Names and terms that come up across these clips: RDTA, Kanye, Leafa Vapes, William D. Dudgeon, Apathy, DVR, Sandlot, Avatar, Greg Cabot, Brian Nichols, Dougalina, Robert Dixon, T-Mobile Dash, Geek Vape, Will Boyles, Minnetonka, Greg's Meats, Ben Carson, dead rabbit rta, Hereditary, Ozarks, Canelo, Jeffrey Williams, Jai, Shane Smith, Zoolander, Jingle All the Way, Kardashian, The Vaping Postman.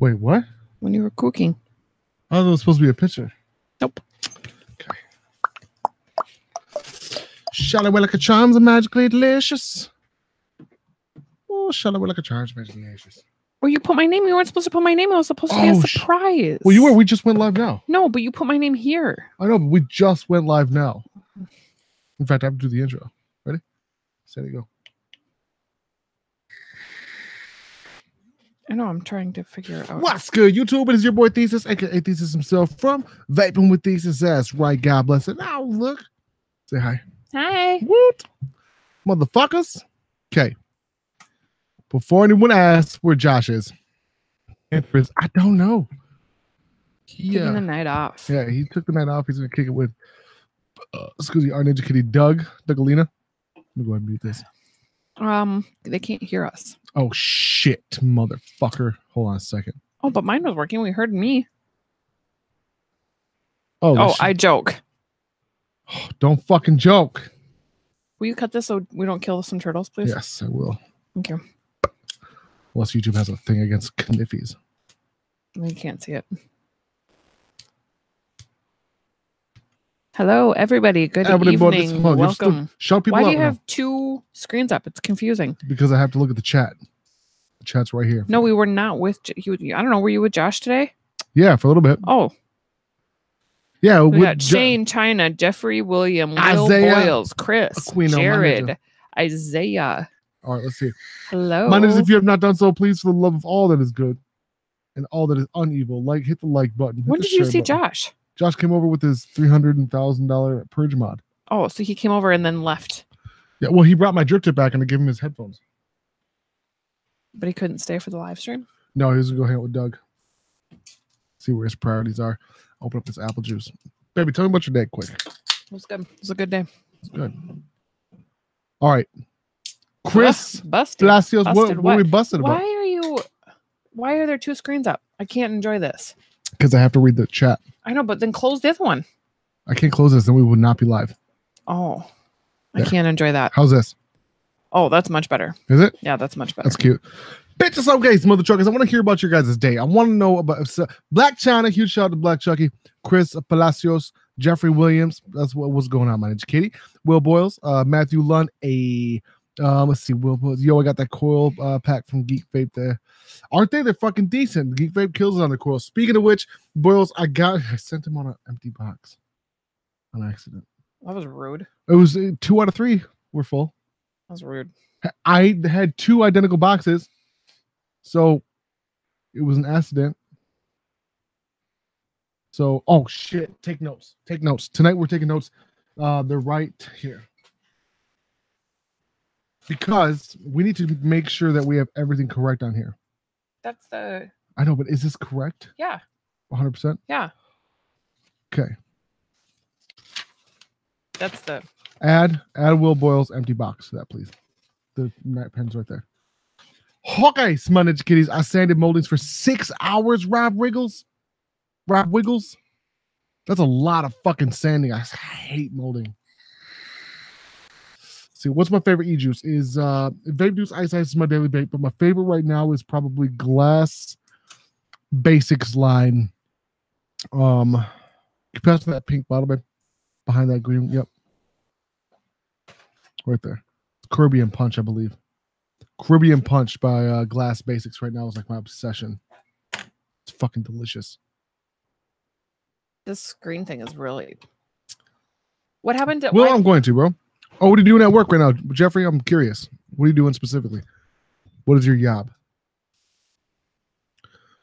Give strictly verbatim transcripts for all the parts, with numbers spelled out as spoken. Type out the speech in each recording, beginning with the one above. Wait, what? When you were cooking. Oh, there was supposed to be a picture. Nope. Okay. Shall I wear like a charms and magically delicious? Oh, shall I wear like a charms magically delicious? Well, you put my name. You weren't supposed to put my name. I was supposed to oh, be a surprise. Well, you were. We just went live now. No, but you put my name here. I know, but we just went live now. In fact, I have to do the intro. Ready? Set it go. I know, I'm trying to figure out. What's good, YouTube? It is your boy Thesis, aka Thesis himself from Vaping with Thesis. That's right, God bless it. Now, look. Say hi. Hi. What? Motherfuckers. Okay. Before anyone asks where Josh is, is I don't know. Yeah. Taking the night off. Yeah, he took the night off. He's going to kick it with, uh, excuse me, our ninja kitty, Doug, Dougalina. Let me go ahead and mute this. Um, they can't hear us. Oh shit, motherfucker! Hold on a second. Oh, but mine was working. We heard me. Oh, oh, I joke. Oh, don't fucking joke. Will you cut this so we don't kill some turtles, please? Yes, I will. Okay. Unless YouTube has a thing against Kniffies. We can't see it. Hello, everybody. Good everybody evening. Welcome. Show people Why do you now. have two screens up? It's confusing. Because I have to look at the chat. The chat's right here. No, we were not with you. I don't know. Were you with Josh today? Yeah, for a little bit. Oh. Yeah. We got jo Shane, China, Jeffrey, William, Will Boyles, Chris, Jared, Isaiah. All right, let's see. Hello. Mine is, if you have not done so, please, for the love of all that is good and all that is unevil, like, hit the like button. When did you see button. Josh? Josh came over with his three hundred thousand dollar purge mod. Oh, so he came over and then left. Yeah, well, he brought my drip tip back and I gave him his headphones. But he couldn't stay for the live stream? No, he was going to go hang out with Doug. See where his priorities are. Open up this apple juice. Baby, tell me about your day quick. It was good. It was a good day. It's good. All right. Chris busted. Palacios, busted what, what? what are we busted about? Why are you? Why are there two screens up? I can't enjoy this. Because I have to read the chat. I know, but then close the other one. I can't close this, then we would not be live. Oh, there. I can't enjoy that. How's this? Oh, that's much better. Is it? Yeah, that's much better. That's cute. Bitches, okay, mother truckers. I want to hear about your guys' day. I want to know about so, Black China. Huge shout out to Black Chucky, Chris Palacios, Jeffrey Williams. That's what was going on, my ninja kitty. Will Boyles, uh, Matthew Lund, a. Um, let's see. Will, yo, I got that coil uh, pack from Geek Vape there. Aren't they? They're fucking decent. Geek Vape kills on the coil. Speaking of which, Boyles, I got I sent him on an empty box on accident. That was rude. It was uh, two out of three were full. That was rude. I had two identical boxes, so it was an accident. So, oh shit. Take notes. Take notes. Tonight we're taking notes. Uh, they're right here. Because we need to make sure that we have everything correct on here. That's the... I know, but is this correct? Yeah. one hundred percent? Yeah. Okay. That's the... Add, add Will Boyle's empty box to that, please. The night pen's right there. Okay, Smudge Kitties. I sanded moldings for six hours, Rob Wiggles. Rob Wiggles. That's a lot of fucking sanding. I hate molding. See, what's my favorite e-juice is uh vape juice ice ice is my daily vape, but my favorite right now is probably Glas Basix line. Um can you pass me that pink bottle, babe? Behind that green, yep. Right there. Caribbean Punch, I believe. Caribbean Punch by uh Glas Basix right now is like my obsession. It's fucking delicious. This green thing is really what happened to Well, I'm going to, bro. Oh, what are you doing at work right now, Jeffrey? I'm curious. What are you doing specifically? What is your job?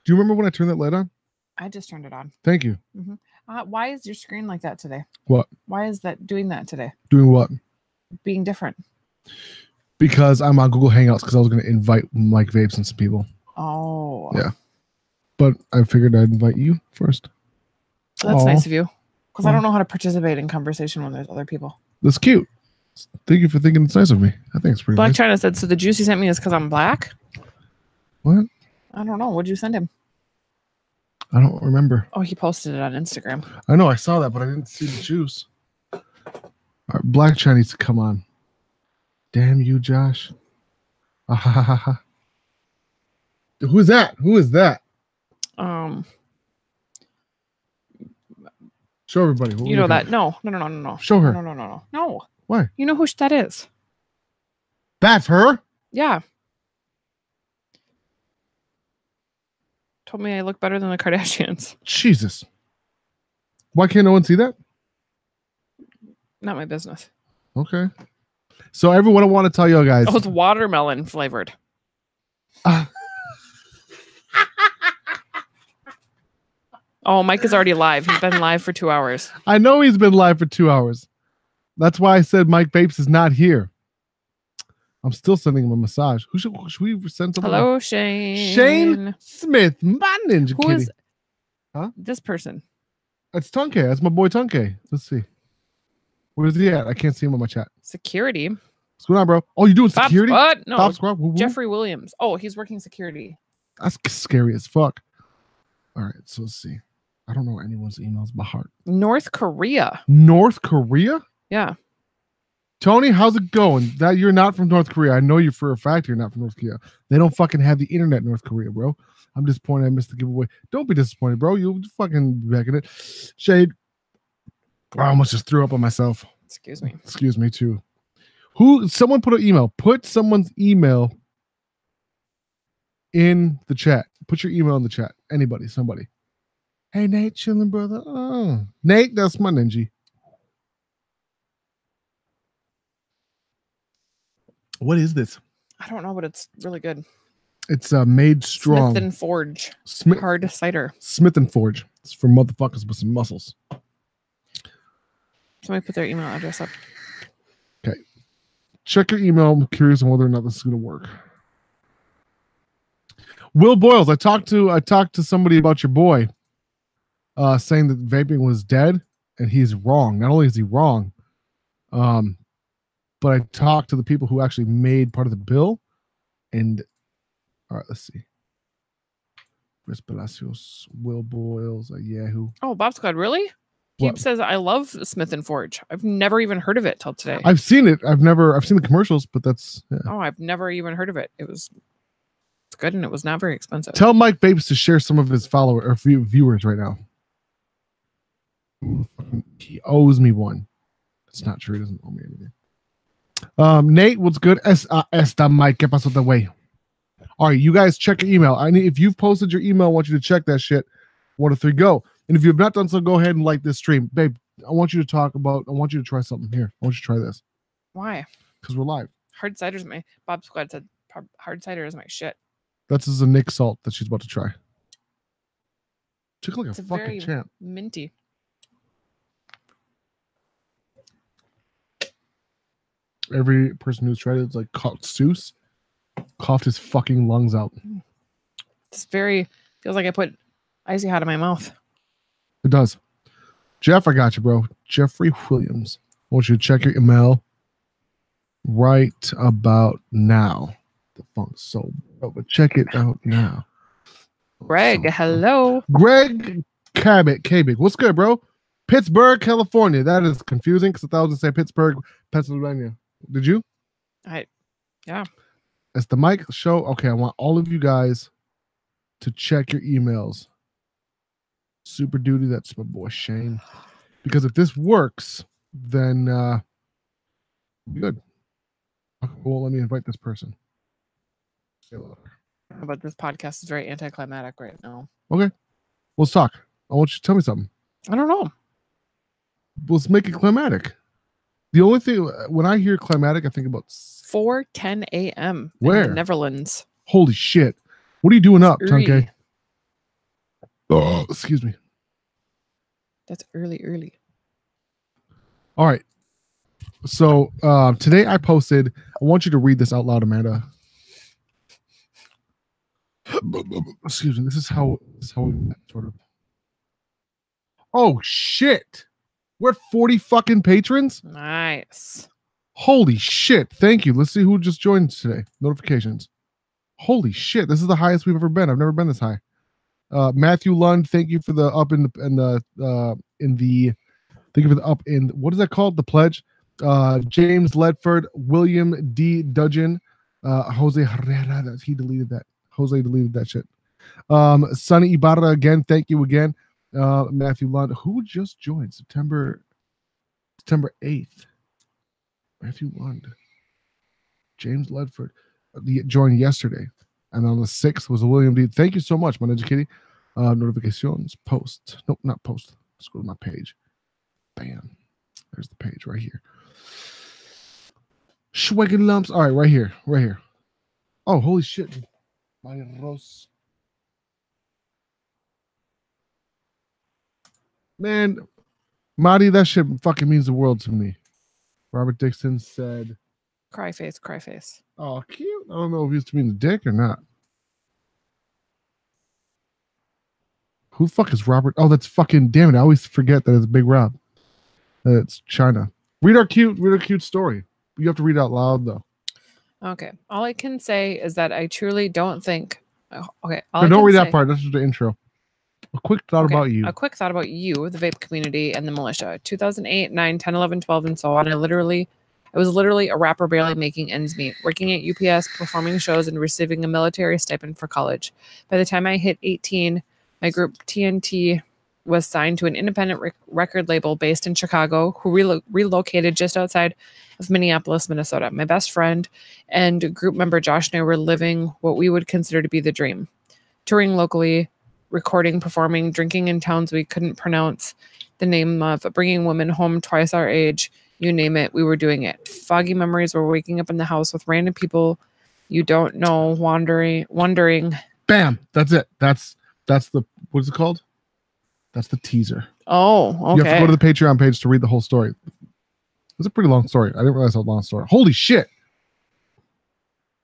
Do you remember when I turned that light on? I just turned it on. Thank you. Mm-hmm. Uh, why is your screen like that today? What? Why is that doing that today? Doing what? Being different. Because I'm on Google Hangouts because I was going to invite Mike Vapes and some people. Oh. Yeah. But I figured I'd invite you first. That's Aww. nice of you. Because I don't know how to participate in conversation when there's other people. That's cute. Thank you for thinking it's nice of me. I think it's pretty Black nice. China said, so the juice he sent me is because I'm black? What? I don't know. What'd you send him? I don't remember. Oh, he posted it on Instagram. I know. I saw that, but I didn't see the juice. All right, Black China needs to come on. Damn you, Josh. Ah, ha, ha, ha. Who's that? Who is that? Um, show everybody. What you know that? No, no, no, no, no, no. Show her. No, no, no, no, no. Why? You know who that is? That's her. Yeah. Told me I look better than the Kardashians. Jesus. Why can't no one see that? Not my business. Okay. So everyone, I want to tell you guys. Oh, it's watermelon flavored. Uh. Oh, Mike is already live. He's been live for two hours. I know he's been live for two hours. That's why I said Mike Vapes is not here. I'm still sending him a massage. Who should, should we send someone? Hello, like? Shane. Shane Smith. My ninja Who kitty. Is huh? This person. It's Tunke. That's my boy Tunke. Let's see. Where's he at? I can't see him on my chat. Security. What's going on, bro? Oh, you doing Bob security? What? No. Bob Squad? Jeffrey Williams. Oh, he's working security. That's scary as fuck. All right, so let's see. I don't know anyone's emails by heart. North Korea. North Korea? Yeah. Tony, how's it going? That you're not from North Korea. I know you for a fact you're not from North Korea. They don't fucking have the internet in North Korea, bro. I'm disappointed I missed the giveaway. Don't be disappointed, bro. You'll fucking be back in it. Shade. I almost just threw up on myself. Excuse me. Excuse me, too. Who? Someone put an email. Put someone's email in the chat. Put your email in the chat. Anybody, somebody. Hey, Nate, chilling, brother. Oh. Nate, that's my ninja. What is this? I don't know, but it's really good. It's uh, made strong. Smith and Forge. Smith, hard cider. Smith and Forge. It's for motherfuckers with some muscles. Somebody put their email address up. Okay. Check your email. I'm curious on whether or not this is going to work. Will Boyles. I talked to I talked to somebody about your boy uh, saying that vaping was dead, and he's wrong. Not only is he wrong, um, but I talked to the people who actually made part of the bill. And, all right, let's see. Chris Palacios, Will Boyles, a Yahoo. Oh, Bob Scott, really? Keep says, I love Smith and Forge. I've never even heard of it till today. I've seen it. I've never, I've seen the commercials, but that's. Yeah. Oh, I've never even heard of it. It was it's good, and it was not very expensive. Tell Mike Vapes to share some of his followers or few viewers right now. He owes me one. That's not true. He doesn't owe me anything. Um, Nate, what's good? Esta Mike, que paso the way. All right, you guys check your email. I need, if you've posted your email, I want you to check that shit. One, two, three, go. And if you have not done so, go ahead and like this stream, babe. I want you to talk about. I want you to try something here. I want you to try this. Why? Because we're live. Hard cider is my. Bob Squad said hard cider is my shit. That's is a Nick salt that she's about to try. Took like it's a, a fucking very champ. Minty. Every person who's tried it is like coughed Seuss, coughed his fucking lungs out. It's very, feels like I put icy hot in my mouth. It does. Jeff, I got you, bro. Jeffrey Williams. I want you to check your email right about now. The funk's so, but check it out now. Greg, so, hello. Greg Cabot, Cabot. What's good, bro? Pittsburgh, California. That is confusing because I thought I was going to say Pittsburgh, Pennsylvania. Did you? I, yeah. It's the mic show. Okay, I want all of you guys to check your emails. Super Duty, that's my boy Shane. Because if this works, then uh, good. Well, let me invite this person. But this podcast is very anticlimactic right now. Okay, let's talk. I want you to tell me something. I don't know. Let's make it climatic. The only thing, when I hear climatic, I think about four ten a m Where? In the Netherlands. Holy shit. What are you doing? That's up, Tunke? Oh, excuse me. That's early, early. All right. So uh, today I posted, I want you to read this out loud, Amanda. Excuse me. This is how, this is how we met, sort of. Oh, shit. We're at forty fucking patrons. Nice. Holy shit. Thank you. Let's see who just joined today. Notifications. Holy shit. This is the highest we've ever been. I've never been this high. Uh, Matthew Lund, thank you for the up in the in the uh, in the thank you for the up in what is that called? The pledge. Uh, James Ledford, William D. Dudgeon, uh, Jose Herrera. He deleted that. Jose deleted that shit. Um, Sonny Ibarra again, thank you again. Uh, Matthew Lund, who just joined September September eighth. Matthew Lund. James Ledford joined yesterday. And on the sixth was William D. Thank you so much, man. Educating uh, notifications, post. Nope, not post. Let's go to my page. Bam. There's the page right here. Schweggin' lumps. All right, right here. Right here. Oh, holy shit. My Rose. Man, Marty, that shit fucking means the world to me. Robert Dixon said, cry face, cry face. Oh, cute. I don't know if it used to mean the dick or not. Who the fuck is Robert? Oh, that's fucking, damn it. I always forget that it's Big Rob. That it's China. Read our cute, read our cute story. You have to read out loud, though. Okay. All I can say is that I truly don't think. Okay. All no, I don't read say... that part. This is the intro. A quick thought okay. about you. A quick thought about you, the vape community, and the militia. two thousand eight, nine, ten, eleven, twelve, and so on. I literally, I was literally a rapper barely making ends meet, working at U P S, performing shows, and receiving a military stipend for college. By the time I hit eighteen, my group T N T was signed to an independent rec record label based in Chicago, who relo relocated just outside of Minneapolis, Minnesota. My best friend and group member Josh and I were living what we would consider to be the dream. Touring locally, recording, performing, drinking in towns we couldn't pronounce the name of, bringing women home twice our age, you name it, we were doing it. Foggy memories were waking up in the house with random people you don't know, wandering, wondering. Bam! That's it. That's, that's the, what's it called? That's the teaser. Oh, okay. You have to go to the Patreon page to read the whole story. It's a pretty long story. I didn't realize how long a story. Holy shit.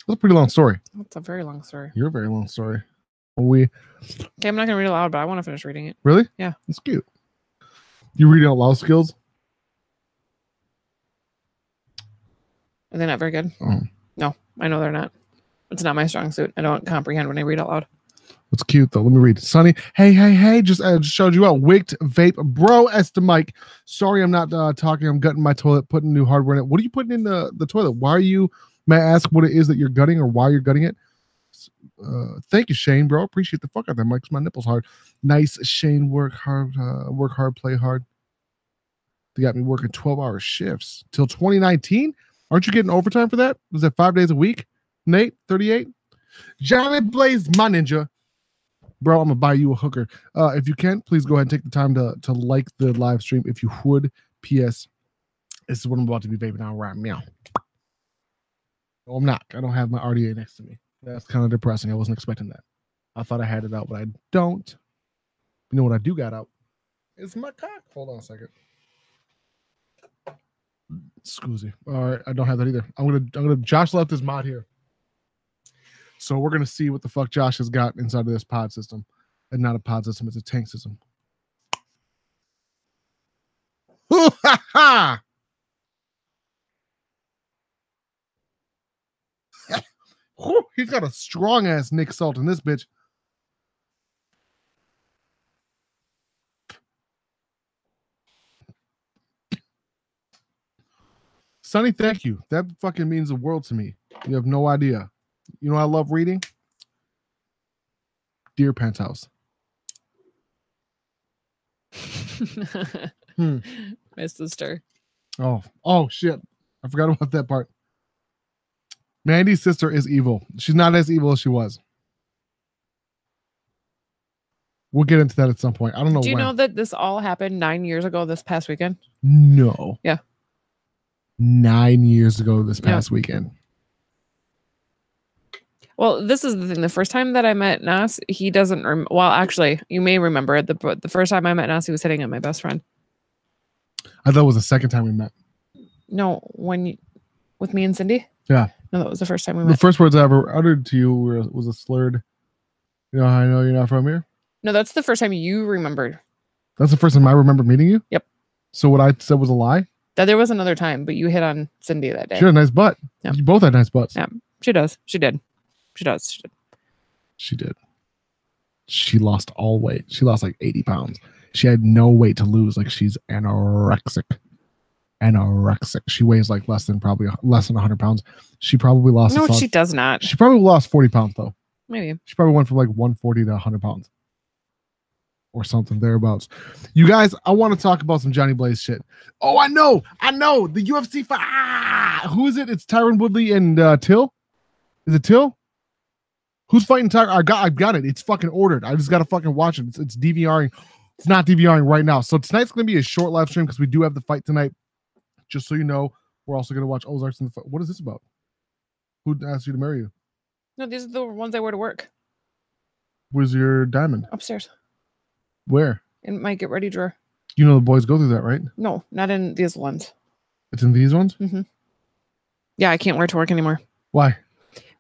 That's a pretty long story. That's a very long story. You're a very long story. We... Okay, I'm not going to read it aloud, but I want to finish reading it. Really? Yeah. It's cute. You read it out loud skills? Are they not very good? Oh. No, I know they're not. It's not my strong suit. I don't comprehend when I read out loud. It's cute, though. Let me read. Sonny, hey, hey, hey. Just, I just showed you out. Wicked vape. Bro, as to Mike. Sorry I'm not uh, talking. I'm gutting my toilet, putting new hardware in it. What are you putting in the, the toilet? Why are you, may I ask what it is that you're gutting or why you're gutting it? Uh, thank you, Shane, bro. Appreciate the fuck out there. Mike's my nipples hard. Nice, Shane. Work hard, uh, work hard, play hard. They got me working twelve-hour shifts till twenty nineteen. Aren't you getting overtime for that? Was that five days a week? Nate, thirty-eight. Johnny Blaze, my ninja. Bro, I'm gonna buy you a hooker. Uh, if you can, please go ahead and take the time to, to like the live stream if you would. P S. This is what I'm about to be vaping on right now. No, I'm not. I don't have my R D A next to me. That's kind of depressing. I wasn't expecting that. I thought I had it out, but I don't. You know what I do got out? It's my cock. Hold on a second. Excuse me. All right, I don't have that either. I'm gonna. I'm gonna. Josh left his mod here, so we're gonna see what the fuck Josh has got inside of this pod system, and not a pod system. It's a tank system. Hoo ha ha! Whew, he's got a strong ass Nick Salt in this bitch. Sonny, thank you. That fucking means the world to me. You have no idea. You know what I love reading? Dear Penthouse. hmm. My sister. Oh, oh shit. I forgot about that part. Mandy's sister is evil. She's not as evil as she was. We'll get into that at some point. I don't know. Do you when. know that this all happened nine years ago this past weekend? No. Yeah. Nine years ago this past yeah. weekend. Well, this is the thing. The first time that I met Nas, he doesn't... Rem well, actually, you may remember. The, the first time I met Nas, he was hitting on my best friend. I thought it was the second time we met. No, when you, with me and Cindy? Yeah. No, that was the first time we met. The first words I ever uttered to you were, was a slurred, you know how I know you're not from here? No, that's the first time you remembered. That's the first time I remember meeting you? Yep. So what I said was a lie? That there was another time, but you hit on Cindy that day. She had a nice butt. Yeah. You both had nice butts. Yeah, she does. She did. She does. She did. She did. She lost all weight. She lost like eighty pounds. She had no weight to lose. Like she's anorexic. Anorexic. She weighs like less than probably less than one hundred pounds. She probably lost. No, she does not. She probably lost forty pounds though. Maybe. She probably went from like one forty to one hundred pounds or something thereabouts. You guys, I want to talk about some Johnny Blaze shit. Oh, I know. I know. The U F C fight. Ah, who is it? It's Tyron Woodley and uh, Till. Is it Till? Who's fighting Tyron? I got, I got it. It's fucking ordered. I just got to fucking watch it. It's, it's DVRing. It's not DVRing right now. So tonight's going to be a short live stream because we do have the fight tonight. Just so you know, we're also going to watch Ozarks in the fight. What is this about? Who asked you to marry you? No, these are the ones I wear to work. Where's your diamond? Upstairs. Where? In my get ready drawer. You know the boys go through that, right? No, not in these ones. It's in these ones? Mm-hmm. Yeah, I can't wear it to work anymore. Why?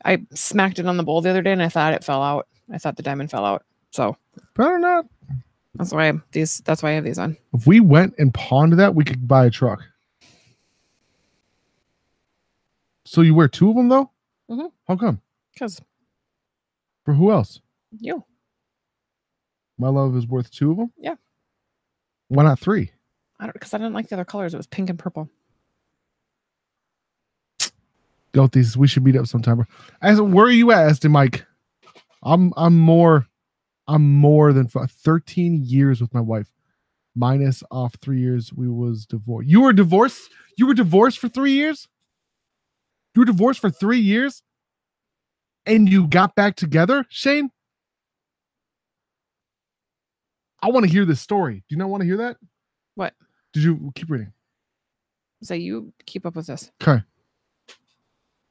I smacked it on the bowl the other day and I thought it fell out. I thought the diamond fell out. So better not. That's why I have these that's why I have these on. If we went and pawned that, we could buy a truck. So you wear two of them though? Mm-hmm. How come? Because. For who else? You. My love is worth two of them? Yeah. Why not three? I don't, because I didn't like the other colors. It was pink and purple. Go Thesis. We should meet up sometime. As where are you at, Aston Mike? I'm I'm more I'm more than thirteen years with my wife. Minus off three years we was divorced. You were divorced? You were divorced for three years? You were divorced for three years? And you got back together, Shane? I want to hear this story. Do you not want to hear that? What? Did you keep reading? So you keep up with this. Okay.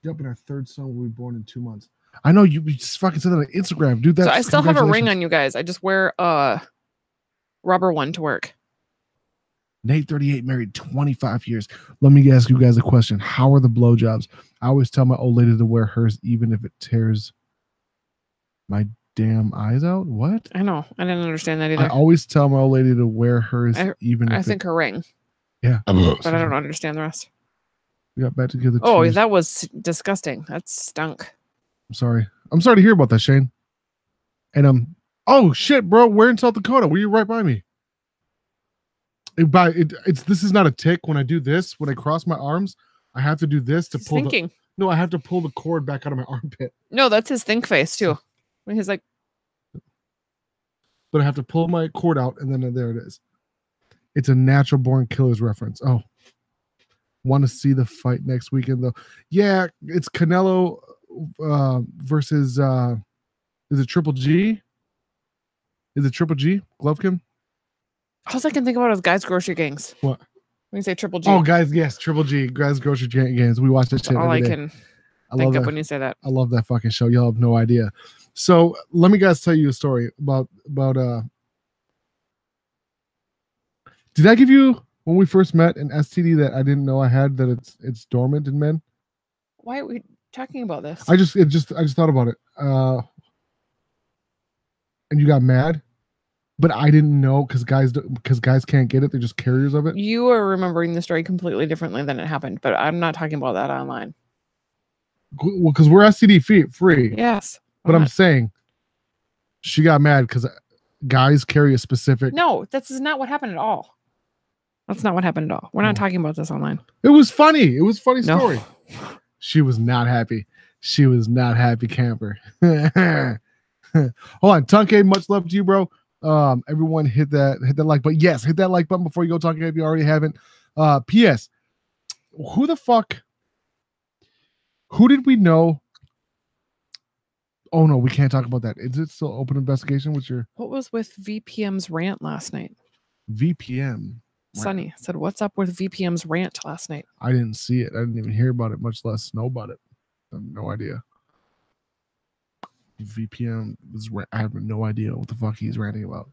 Yep, and our third son will be born in two months. I know you, you just fucking said that on Instagram, dude. That's, so I still have a ring on you guys. I just wear a rubber one to work. Nate, thirty-eight, married twenty-five years. Let me ask you guys a question. How are the blowjobs? I always tell my old lady to wear hers, even if it tears my damn eyes out. What? I know. I didn't understand that either. I always tell my old lady to wear hers, I, even I if think it, her ring. Yeah. But I don't understand the rest. We got back together. Oh, Tuesday. That was disgusting. That stunk. I'm sorry. I'm sorry to hear about that, Shane. And, um, oh, shit, bro. We're in South Dakota. Were you right by me? It, by it, it's this is not a tick. When I do this, when I cross my arms, I have to do this to he's pull. Thinking. The, no, I have to pull the cord back out of my armpit. No, that's his think face too. When he's like, but I have to pull my cord out, and then uh, there it is. It's a natural born killers reference. Oh, want to see the fight next weekend though? Yeah, it's Canelo uh, versus uh, is it Triple G? Is it Triple G? Golovkin? All I can think about is Guys Grocery Games. What? When you say Triple G. Oh, guys, yes, Triple G, Guys Grocery Games. We watch that shit. All I day. can I think of that. When you say that. I love that fucking show. Y'all have no idea. So let me guys tell you a story about about. Uh, did I give you when we first met an S T D that I didn't know I had that it's it's dormant in men? Why are we talking about this? I just it just I just thought about it. Uh, and you got mad. But I didn't know because guys because guys can't get it. They're just carriers of it. You are remembering the story completely differently than it happened. But I'm not talking about that online. Well, because we're S T D free. Yes. But I'm, I'm saying she got mad because guys carry a specific. No, this is not what happened at all. That's not what happened at all. We're not oh. talking about this online. It was funny. It was a funny story. No. She was not happy. She was not happy camper. Hold on. Tunke, much love to you, bro. Um, everyone hit that, hit that like, but yes, hit that like button before you go talking if you already haven't. Uh, P S Who the fuck, who did we know? Oh no, we can't talk about that. Is it still open investigation? What's your, what was with V P M's rant last night? V P M. Sunny said, what's up with V P M's rant last night? I didn't see it. I didn't even hear about it, much less know about it. I have no idea. V P M was I have no idea what the fuck he's ranting about.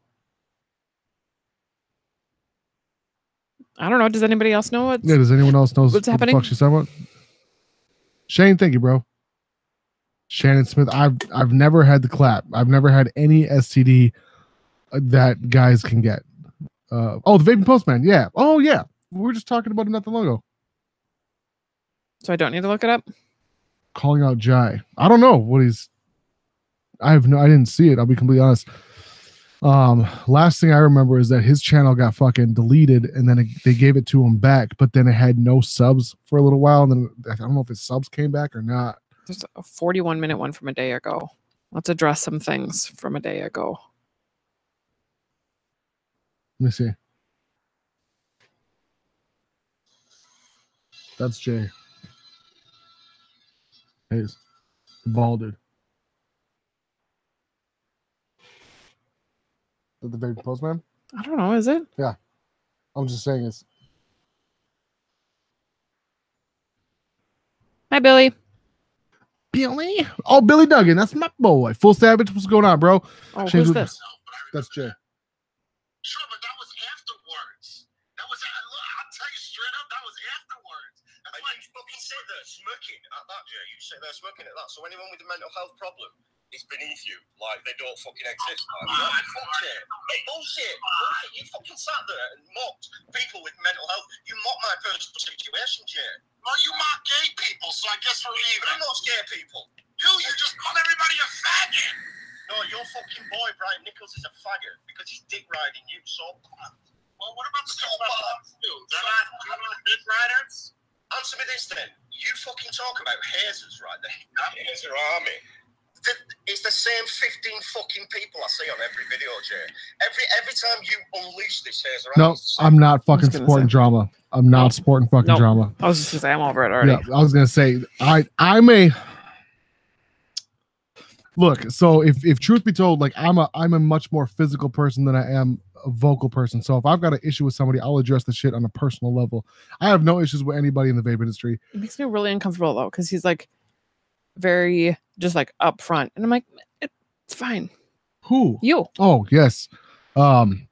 I don't know. Does anybody else know what's, yeah, does anyone else know what's what happening? The fuck she's talking about? Shane, thank you, bro. Shannon Smith, I've I've never had the clap. I've never had any S T D that guys can get. Uh, oh, the Vaping Postman, yeah. Oh yeah, we were just talking about it not that long ago. So I don't need to look it up. Calling out Jai. I don't know what he's. I have no, I didn't see it. I'll be completely honest. Um, last thing I remember is that his channel got fucking deleted and then it, they gave it to him back, but then it had no subs for a little while. And then I don't know if his subs came back or not. There's a forty-one minute one from a day ago. Let's address some things from a day ago. Let me see. That's Jay. He's balded. Is that the baby postman? I don't know. Is it? Yeah. I'm just saying it's. Hi, Billy. Billy? Oh, Billy Duggan. That's my boy. Full Savage. What's going on, bro? Oh, who's this? That's Jay. Sure, but that was afterwards. That was, I'll tell you straight up, that was afterwards. That's why you fucking said that smoking at that, Jay. You say they're smoking at that. So anyone with a mental health problem is beneath you. Like, they don't fucking exist. Like, oh, like, bullshit. Hey, bullshit. Bullshit. You fucking sat there and mocked people with mental health. You mocked my personal situation, Jay. Well, you mock gay people, so I guess we're even. I'm not gay people. You, you just call everybody a faggot. No, your fucking boy, Brian Nichols, is a faggot because he's dick riding you, so bad. Well, what about the so bad? They're not, they're not dick riders? Answer me this then. You fucking talk about hazers, right? The hazer army. The, it's the same fifteen fucking people I see on every video, Jay. Every every time you unleash this hazer army. No, I'm not fucking supporting drama. I'm not nope. sporting fucking nope. drama. I was just going to say, I'm over it already. Yeah, I was going to say, I I may... Look, so if, if truth be told, like I'm a I'm a much more physical person than I am a vocal person. So if I've got an issue with somebody, I'll address the shit on a personal level. I have no issues with anybody in the vape industry. It makes me really uncomfortable, though, because he's like very just like upfront. And I'm like, it's fine. Who? You. Oh, yes. Um,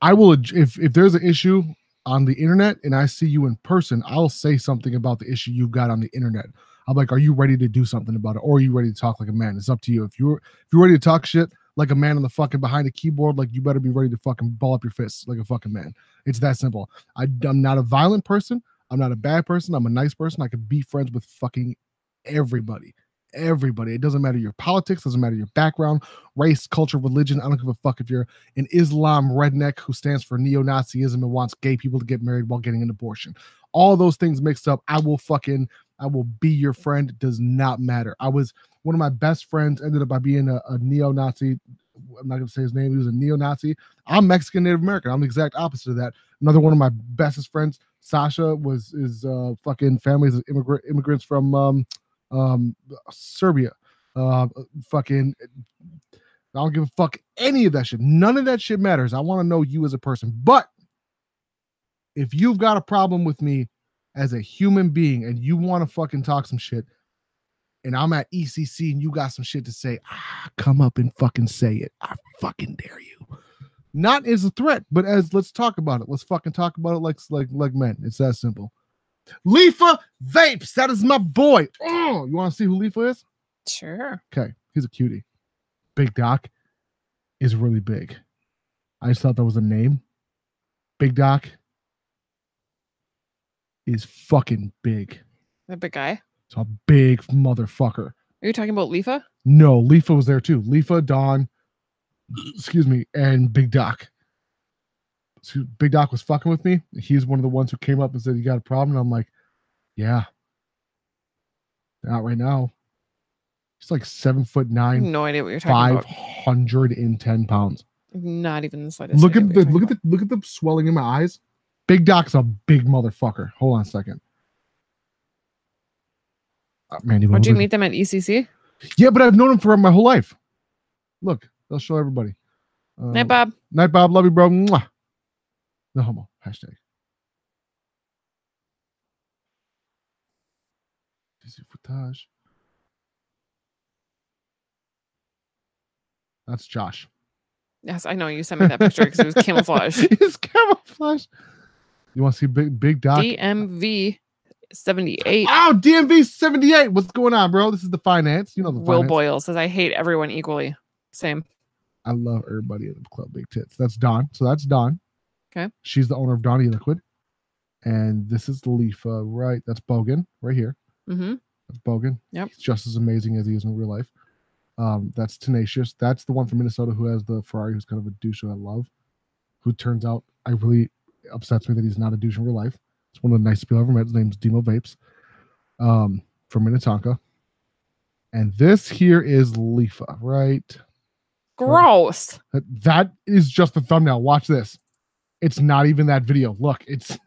I will, if if there's an issue on the internet and I see you in person, I'll say something about the issue you've got on the internet. I'm like, are you ready to do something about it? Or are you ready to talk like a man? It's up to you. If you're if you're ready to talk shit like a man on the fucking behind a keyboard, like you better be ready to fucking ball up your fists like a fucking man. It's that simple. I, I'm not a violent person. I'm not a bad person. I'm a nice person. I can be friends with fucking everybody. Everybody. It doesn't matter your politics. Doesn't matter your background, race, culture, religion. I don't give a fuck if you're an Islam redneck who stands for neo-Nazism and wants gay people to get married while getting an abortion. All those things mixed up, I will fucking... I will be your friend. It does not matter. I was one of my best friends ended up by being a, a neo-Nazi. I'm not going to say his name. He was a neo-Nazi. I'm Mexican Native American. I'm the exact opposite of that. Another one of my bestest friends, Sasha, was his uh, fucking family is immigrant immigrants from um, um, Serbia. Uh, fucking, I don't give a fuck any of that shit. None of that shit matters. I want to know you as a person. But if you've got a problem with me as a human being and you want to fucking talk some shit and I'm at E C C and you got some shit to say, ah, come up and fucking say it. I fucking dare you. Not as a threat, but as let's talk about it. Let's fucking talk about it like, like, like men. It's that simple. Leafa Vapes. That is my boy. Oh, you want to see who Leafa is? Sure. Okay. He's a cutie. Big Doc is really big. I just thought that was a name. Big Doc is fucking big. That big guy? It's a big motherfucker. Are you talking about Leafa? No, Leafa was there too. Leafa, Don, excuse me, and Big Doc. So Big Doc was fucking with me. He's one of the ones who came up and said, you got a problem? And I'm like, yeah. Not right now. He's like seven foot nine. No idea what you're talking about. five hundred ten pounds. Not even the slightest. Look at the look at the look at the swelling in my eyes. Big Doc's a big motherfucker. Hold on a second. Oh, man, did you meet them at E C C? Yeah, but I've known him for my whole life. Look, they'll show everybody. Uh, night, Bob. Night, Bob. Love you, bro. Mwah. No homo. Hashtag. That's Josh. Yes, I know. You sent me that picture because it was camouflage. It's camouflage. You want to see big big Doc? D M V seventy-eight. Oh, D M V seventy-eight. What's going on, bro? This is the finance. You know the Will finance. Boyle says I hate everyone equally. Same. I love everybody in the club. Big tits. That's Dawn. So that's Dawn. Okay. She's the owner of Donnie Liquid, and this is Leafa. Right. That's Bogan right here. Mm-hmm. That's Bogan. Yep. He's just as amazing as he is in real life. Um, that's Tenacious. That's the one from Minnesota who has the Ferrari. Who's kind of a douche who I love. Who turns out I really. Upsets me that he's not a douche in real life. It's one of the nicest people I've ever met. His name's Demo Vapes, um, from Minnetonka. And this here is Leafa, right? Gross. That is just the thumbnail. Watch this. It's not even that video. Look, it's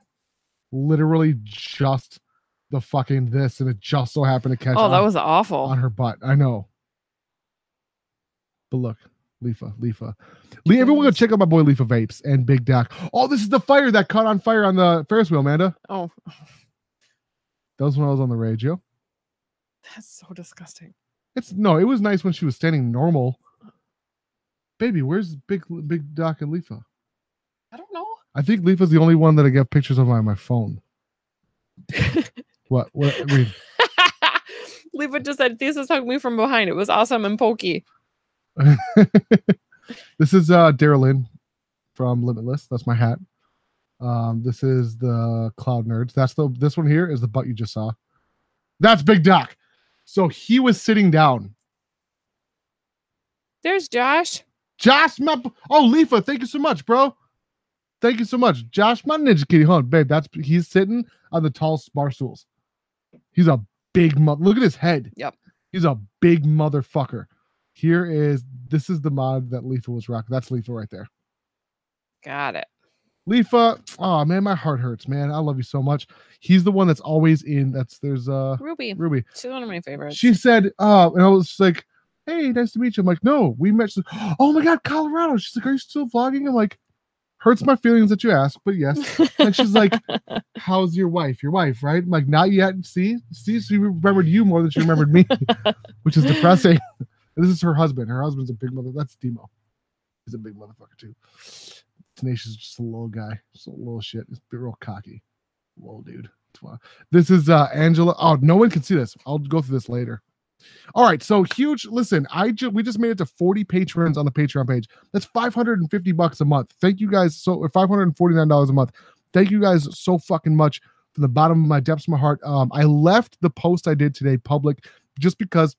literally just the fucking this, and it just so happened to catch. Oh, that was awful. On her butt. I know. But look, Leafa, Leafa. Le- everyone go check out my boy Leafa Vapes and Big Doc. Oh, this is the fire that caught on fire on the Ferris wheel, Amanda. Oh. That was when I was on the radio. That's so disgusting. It's no, it was nice when she was standing normal. Baby, where's Big Big Doc and Leafa? I don't know. I think Leafa's the only one that I get pictures of on my phone. What? What? I mean, Leafa just said, "Thesis hugged me from behind. It was awesome and pokey." This is uh, Darylyn from Limitless. That's my hat. Um, this is the Cloud Nerds. That's the this one here is the butt you just saw. That's Big Doc. So he was sitting down. There's Josh. Josh, my oh Leafa, thank you so much, bro. Thank you so much, Josh, my ninja kitty hunt, babe. That's he's sitting on the tall bar stools. He's a big mother. Look at his head. Yep. He's a big motherfucker. Here is this is the mod that Leafa was rocking. That's Leafa right there. Got it. Leafa, oh man, my heart hurts, man. I love you so much. He's the one that's always in. That's there's uh Ruby. Ruby. She's one of my favorites. She said, uh, and I was just like, hey, nice to meet you. I'm like, no, we met. She's like, oh my god, Colorado. She's like, are you still vlogging? I'm like, hurts my feelings that you ask, but yes. And she's like, how's your wife? Your wife, right? I'm like, not yet. See? See, she remembered you more than she remembered me, which is depressing. This is her husband. Her husband's a big mother. That's Demo. He's a big motherfucker too. Tenacious is just a little guy, just a little shit. He's real cocky, little dude. This is uh, Angela. Oh, no one can see this. I'll go through this later. All right, so huge. Listen, I ju- we just made it to forty patrons on the Patreon page. That's five hundred fifty bucks a month. Thank you guys so five hundred forty-nine dollars a month. Thank you guys so fucking much from the bottom of my depths of my heart. Um, I left the post I did today public just because.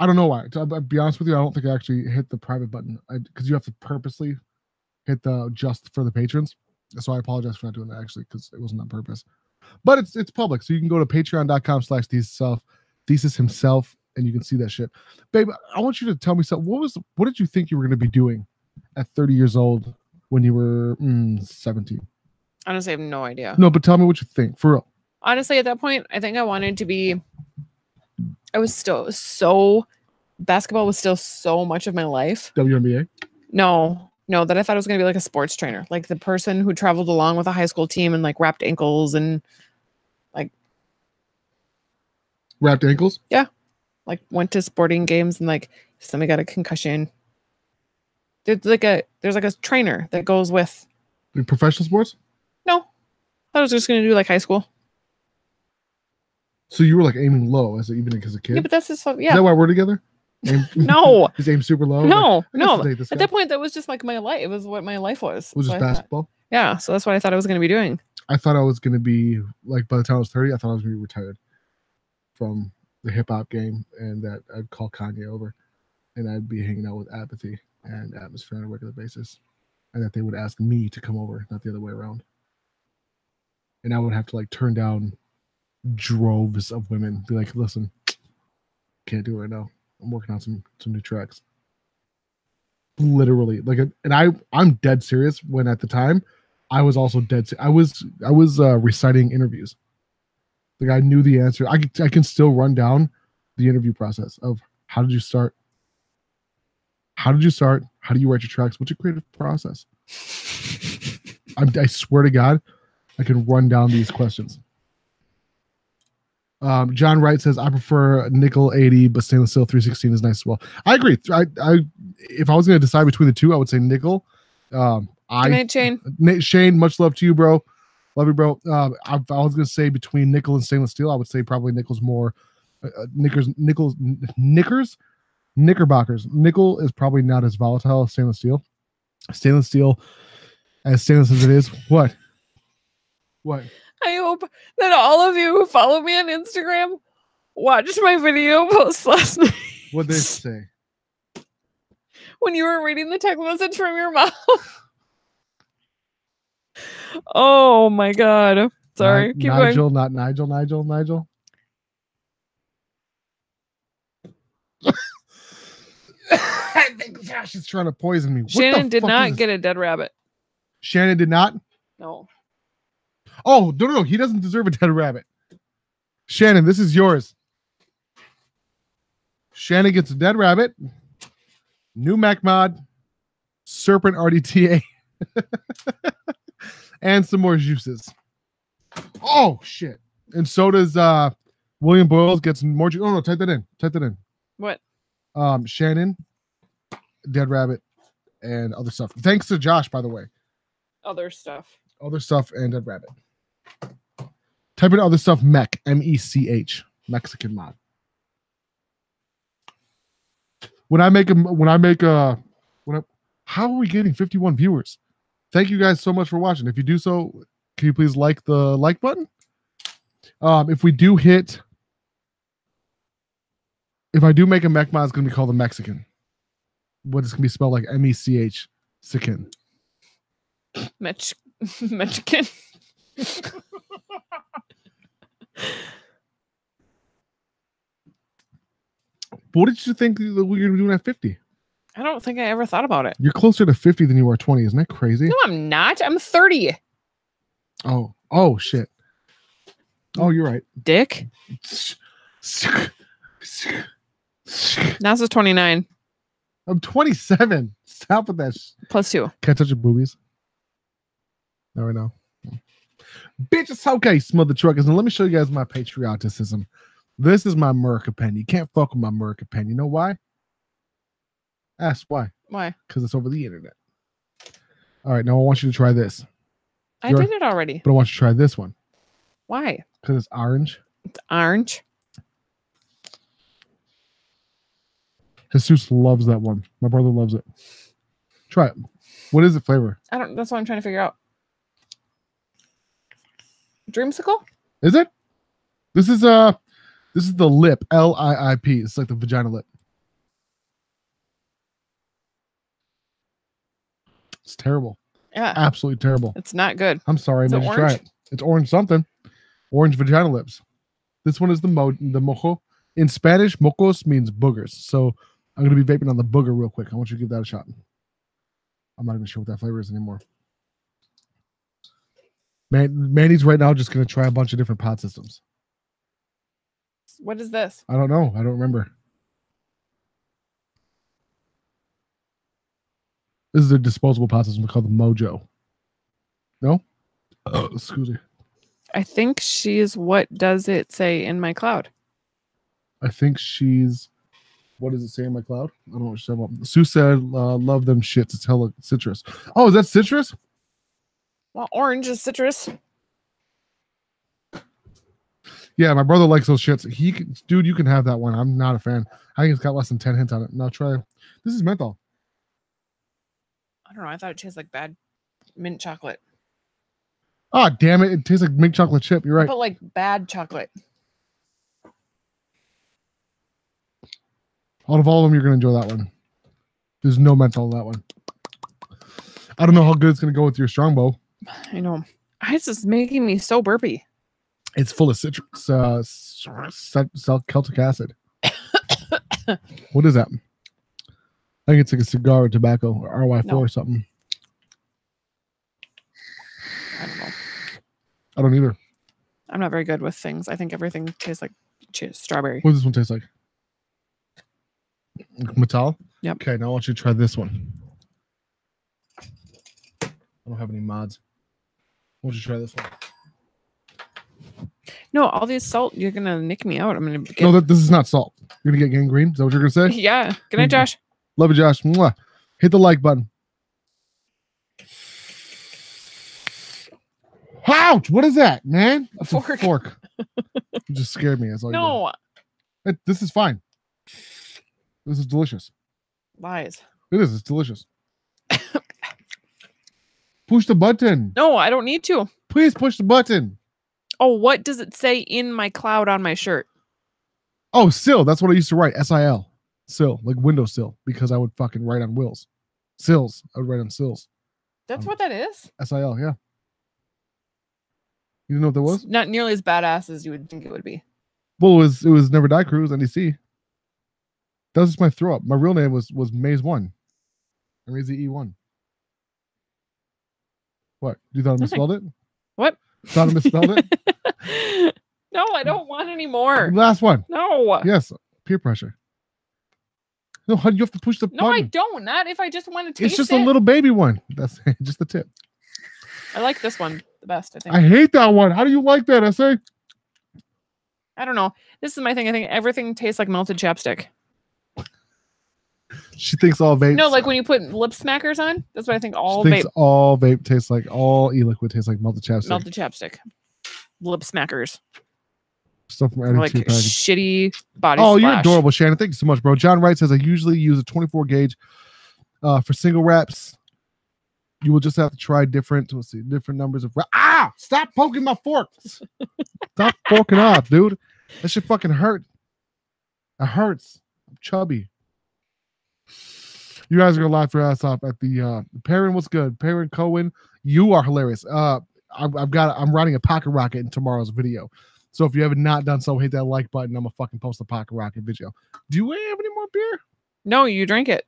I don't know why. To, I'll be honest with you, I don't think I actually hit the private button because you have to purposely hit the just for the patrons. So I apologize for not doing that actually because it wasn't on purpose. But it's it's public, so you can go to patreon.com slash thesis himself and you can see that shit. Babe, I want you to tell me something. What was what did you think you were going to be doing at thirty years old when you were mm, seventeen? Honestly, I have no idea. No, but tell me what you think, for real. Honestly, at that point, I think I wanted to be... I was still so basketball was still so much of my life. W N B A? No, no, that I thought it was going to be like a sports trainer, like the person who traveled along with a high school team and like wrapped ankles and like wrapped ankles. Yeah, like went to sporting games and like somebody got a concussion. There's like a there's like a trainer that goes with in professional sports. No, I thought I was just going to do like high school. So you were like aiming low as a, even like as a kid. Yeah, but that's just yeah. Is that why we're together? Aim, no, is aim super low. No, like, no. At that point, that was just like my life. It was what my life was. It was just basketball. Yeah, so that's what I thought I was going to be doing. I thought I was going to be like by the time I was thirty, I thought I was going to be retired from the hip hop game, and that I'd call Kanye over, and I'd be hanging out with Apathy and Atmosphere on a regular basis, and that they would ask me to come over, not the other way around, and I would have to like turn down droves of women, be like, listen, can't do it right now, I'm working on some some new tracks, literally, like, and i i'm dead serious when at the time I was also dead ser- i was i was uh reciting interviews, like I knew the answer. I, I can still run down the interview process of how did you start how did you start how do you write your tracks, what's your creative process. I, I swear to God I can run down these questions. Um, John Wright says, I prefer nickel eighty, but stainless steel three sixteen is nice as well. I agree. I, I if I was going to decide between the two, I would say nickel. Um, I Night, Shane. Night, Shane, much love to you, bro. Love you, bro. Um, I, I was going to say between nickel and stainless steel, I would say probably nickel's more. Uh, Knickers, nickels, knickers, knickerbockers. Nickel is probably not as volatile as stainless steel. Stainless steel, as stainless as it is, what? What? I hope that all of you who follow me on Instagram watched my video post last night. What did they say? When you were reading the text message from your mom. Oh my God. Sorry. N- Keep Nigel, going. Not Nigel, Nigel, Nigel. I think Josh is trying to poison me. What Shannon did not get a dead rabbit. Shannon did not? No. Oh, no, no, no. He doesn't deserve a dead rabbit. Shannon, this is yours. Shannon gets a dead rabbit. New Mac mod. Serpent R D T A. And some more juices. Oh, shit. And so does uh, William Boyles gets more juice. Oh, no, type that in. Type that in. What? Um, Shannon, dead rabbit, and other stuff. Thanks to Josh, by the way. Other stuff. Other stuff and dead rabbit. Type in other stuff, mech, M E C H, Mexican mod. When I make a, when I make a, when I, how are we getting fifty-one viewers? Thank you guys so much for watching. If you do so, can you please like the like button? Um, if we do hit, if I do make a mech mod, it's going to be called a Mexican. What is going to be spelled like M E C H, Sican. Mech, Mexican. What did you think that we were going to do at fifty? I don't think I ever thought about it. You're closer to fifty than you are twenty. Isn't that crazy? No, I'm not. I'm thirty. Oh, oh, shit. Oh, you're right. Dick? Now's the twenty-nine. I'm twenty-seven. Stop with that. Sh Plus two. Can't touch your boobies. Not right now. No. Bitch, it's okay, smother truckers. And let me show you guys my patrioticism. This is my America pen. You can't fuck with my America pen. You know why? Ask why. Why? Because it's over the internet. All right, now I want you to try this. I You're, did it already. But I want you to try this one. Why? Because it's orange. It's orange. Jesus loves that one. My brother loves it. Try it. What is the flavor? I don't. That's what I'm trying to figure out. Dreamsicle? Is it? This is uh, this is the lip. L I I P. It's like the vagina lip. It's terrible. Yeah. Absolutely terrible. It's not good. I'm sorry. I made you try it. It's orange something. Orange vagina lips. This one is the mo the mojo. In Spanish, mocos means boogers. So I'm going to be vaping on the booger real quick. I want you to give that a shot. I'm not even sure what that flavor is anymore. Man, Manny's right now just going to try a bunch of different pod systems. What is this? I don't know. I don't remember. This is a disposable pod system called the Mojo. No? Oh, excuse me. I think she's what does it say in my cloud? I think she's... What does it say in my cloud? I don't know what she's talking about. Sue said, uh, love them shits. It's hella citrus. Oh, is that citrus? Well, orange is citrus. Yeah, my brother likes those shits. He can, dude, you can have that one. I'm not a fan. I think it's got less than ten hints on it. Now try... This is menthol. I don't know. I thought it tastes like bad mint chocolate. Ah, oh, damn it. It tastes like mint chocolate chip. You're right. But like bad chocolate. Out of all of them, you're going to enjoy that one. There's no menthol in that one. I don't know how good it's going to go with your Strongbow. I know. It's just making me so burpy. It's full of citrus, uh, Celtic acid. What is that? I think it's like a cigar or tobacco or R Y four no. or something. I don't know. I don't either. I'm not very good with things. I think everything tastes like strawberry. What does this one taste like? Metal? Yep. Okay, now I want you to try this one. I don't have any mods. I want you to try this one. No, all these salt, you're going to nick me out. I'm going to get... No, that, this is not salt. You're going to get gangrene? Is that what you're going to say? Yeah. Good night, Josh. Love it, Josh. Mwah. Hit the like button. Ouch! What is that, man? That's fork. A fork. You just scared me. That's all no. You it, this is fine. This is delicious. Lies. It is. It's delicious. Push the button. No, I don't need to. Please push the button. Oh, what does it say in my cloud on my shirt? Oh, sill. That's what I used to write. S I L. Sill, like window sill, because I would fucking write on wills. Sills. I would write on sills. That's um, what that is? S I L, yeah. You didn't know what that was? It's not nearly as badass as you would think it would be. Well, it was, it was Never Die Cruise, N D C. That was just my throw up. My real name was was Maze One. I'm Maze E one. What? You thought I misspelled it? What? Thought I misspelled it? No, I don't want any more. Last one. No. Yes. Peer pressure. No, how do you have to push the no, button? No, I don't. Not if I just want to taste it. It's just it. a little baby one. That's just the tip. I like this one the best, I think. I hate that one. How do you like that? I say. I don't know. This is my thing. I think everything tastes like melted chapstick. She thinks all vape. No, like when you put lip smackers on. That's what I think all she thinks vape. All vape tastes like, all e-liquid tastes like melted chapstick. Melted chapstick. Lip smackers. Stuff from like shitty body. Oh, splash. You're adorable, Shannon. Thank you so much, bro. John Wright says I usually use a twenty-four gauge uh, for single wraps. You will just have to try different. We'll see different numbers of. Ah! Stop poking my forks. Stop forking off, dude. That shit fucking hurt. It hurts. I'm chubby. You guys are gonna laugh your ass off at the uh Perrin. What's good, Perrin Cohen? You are hilarious. Uh, I've, I've got. I'm riding a pocket rocket in tomorrow's video. So if you have not done so, hit that like button. I'm gonna fucking post a pocket rocket video. Do we have any more beer? No, you drink it.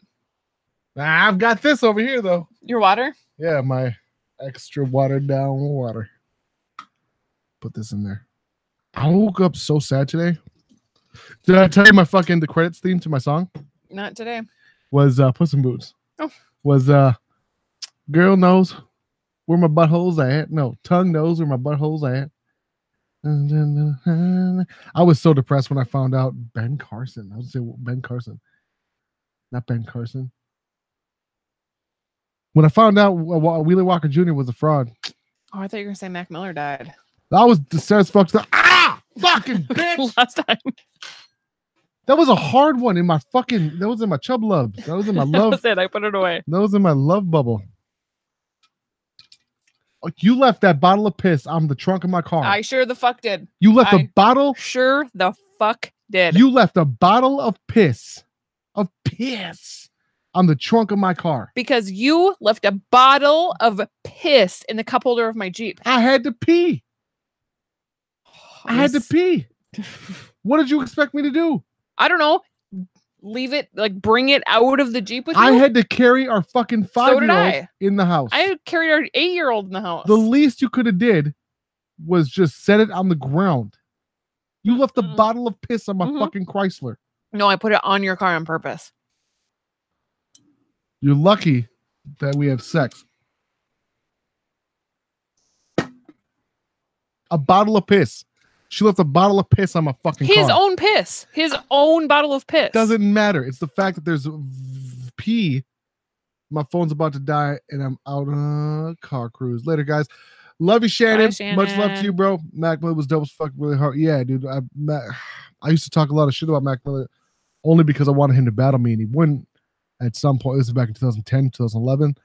I've got this over here though. Your water? Yeah, my extra watered down water. Put this in there. I woke up so sad today. Did I tell you my fucking the credits theme to my song? Not today. Was uh, Puss in Boots. Oh. Was uh, girl knows where my buttholes at. No, tongue knows where my buttholes at. I was so depressed when I found out Ben Carson. I would say Ben Carson. Not Ben Carson. When I found out Wheelie Walker Junior was a fraud. Oh, I thought you were going to say Mac Miller died. That was the saddest fuck. Ah! Fucking bitch! Last time. That was a hard one in my fucking... That was in my chub love. That was in my love... That's it. I put it away. That was in my love bubble. You left that bottle of piss on the trunk of my car. I sure the fuck did. You left I a bottle. Sure the fuck did. You left a bottle of piss, of piss on the trunk of my car. Because you left a bottle of piss in the cup holder of my Jeep. I had to pee. I had to pee. What did you expect me to do? I don't know. Leave it, like bring it out of the Jeep with you. I had to carry our fucking five-year-old in the house. I carried our eight-year-old in the house. The least you could have did was just set it on the ground. You left a mm-hmm. bottle of piss on my mm-hmm. fucking Chrysler. No, I put it on your car on purpose. You're lucky that we have sex. A bottle of piss. She left a bottle of piss on my fucking car. His own piss. His own bottle of piss. Doesn't matter. It's the fact that there's pee. My phone's about to die, and I'm out on a car cruise. Later, guys. Love you, Shannon. Bye, Shannon. Much love to you, bro. Mac Miller was dope as fuck, really hard. Yeah, dude. I, I used to talk a lot of shit about Mac Miller only because I wanted him to battle me, and he wouldn't at some point. This was back in twenty ten, twenty eleven,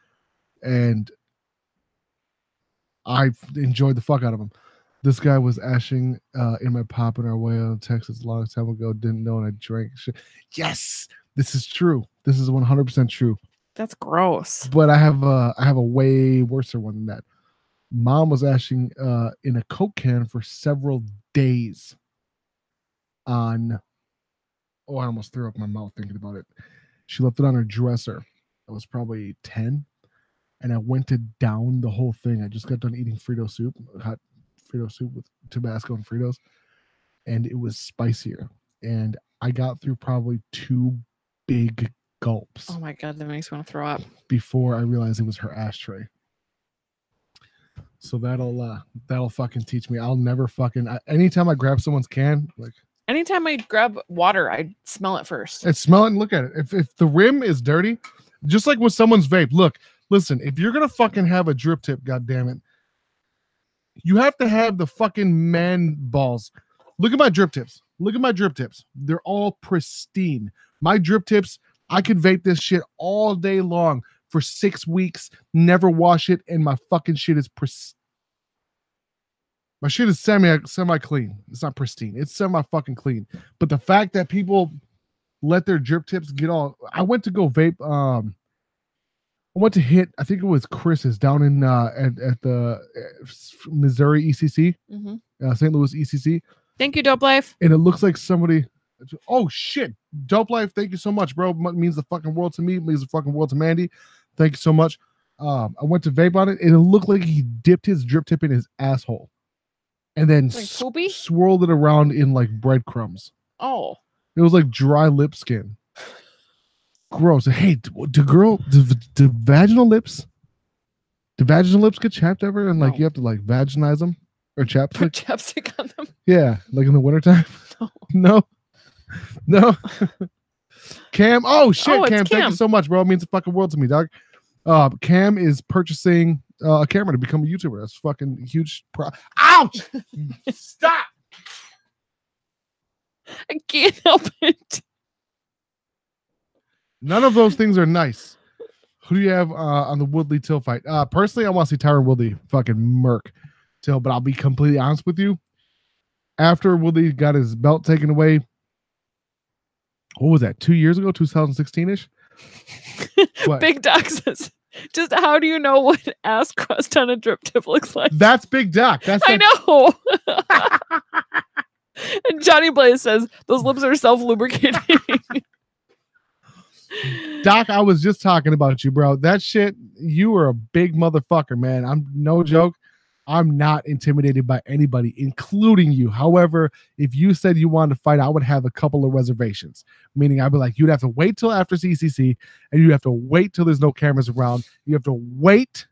and I enjoyed the fuck out of him. This guy was ashing uh, in my pop in our way out of Texas a long time ago. Didn't know, and I drank shit. Yes, this is true. This is one hundred percent true. That's gross. But I have a, I have a way worser one than that. Mom was ashing uh, in a Coke can for several days on... Oh, I almost threw up my mouth thinking about it. She left it on her dresser. I was probably ten, and I went to down the whole thing. I just got done eating Frito soup. Hot Frito soup with Tabasco and Fritos, and it was spicier, and I got through probably two big gulps. Oh my god, that makes me want to throw up. Before I realized it was her ashtray. So that'll uh that'll fucking teach me. I'll never fucking I, anytime I grab someone's can, like anytime I grab water, I smell it first. I smell it and look at it. If if the rim is dirty, just like with someone's vape, look, listen, if you're gonna fucking have a drip tip, goddammit, you have to have the fucking man balls. Look at my drip tips. Look at my drip tips. They're all pristine. My drip tips, I could vape this shit all day long for six weeks, never wash it, and my fucking shit is pristine. My shit is semi, semi-clean. It's not pristine. It's semi-fucking clean. But the fact that people let their drip tips get all... I went to go vape... Um, I went to hit, I think it was Chris's down in uh, at, at the Missouri E C C, mm-hmm. uh, Saint Louis E C C. Thank you, Dope Life. And it looks like somebody, Oh shit, Dope Life, thank you so much, bro. It means the fucking world to me. It means the fucking world to Mandy. Thank you so much. Um, I went to vape on it, and it looked like he dipped his drip tip in his asshole, and then like sw- swirled it around in like breadcrumbs. Oh, it was like dry lip skin. Gross. Hey, do, do girl, do, do vaginal lips, do vaginal lips get chapped ever? And like no. You have to like vaginize them or chapstick? Put chapstick on them. Yeah, like in the wintertime. No, no, no. Cam. Oh shit, oh, Cam, Cam. Thank you so much, bro. It means the fucking world to me, dog. Uh, Cam is purchasing uh, a camera to become a YouTuber. That's fucking huge. Pro- Ouch! Stop! I can't help it. None of those things are nice. Who do you have uh, on the Woodley Till fight? Uh, personally, I want to see Tyron Woodley fucking murk Till, but I'll be completely honest with you. After Woodley got his belt taken away, what was that? Two years ago, twenty sixteen ish. Big Doc says, just how do you know what ass crust on a drip tip looks like? That's Big Doc. That's I that- know. And Johnny Blaze says, those lips are self-lubricating. Doc, I was just talking about you, bro. That shit, you were a big motherfucker, man. I'm no joke. I'm not intimidated by anybody, including you. However, if you said you wanted to fight, I would have a couple of reservations. Meaning I'd be like, you'd have to wait till after C C C, and you have to wait till there's no cameras around. You have to wait.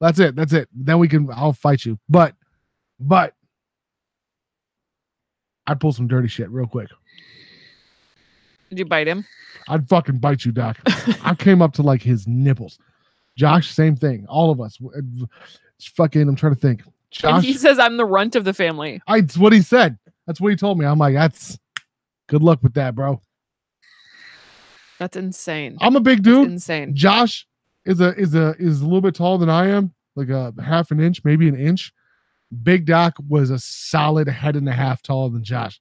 That's it. That's it. Then we can, I'll fight you. But, but I'd pull some dirty shit real quick. Did you bite him? I'd fucking bite you, Doc. I came up to like his nipples. Josh, same thing. All of us. It's fucking, I'm trying to think. Josh, and he says I'm the runt of the family. I, that's what he said. That's what he told me. I'm like, that's good luck with that, bro. That's insane. I'm a big dude. That's insane. Josh is a is a is a little bit taller than I am, like a half an inch, maybe an inch. Big Doc was a solid head and a half taller than Josh.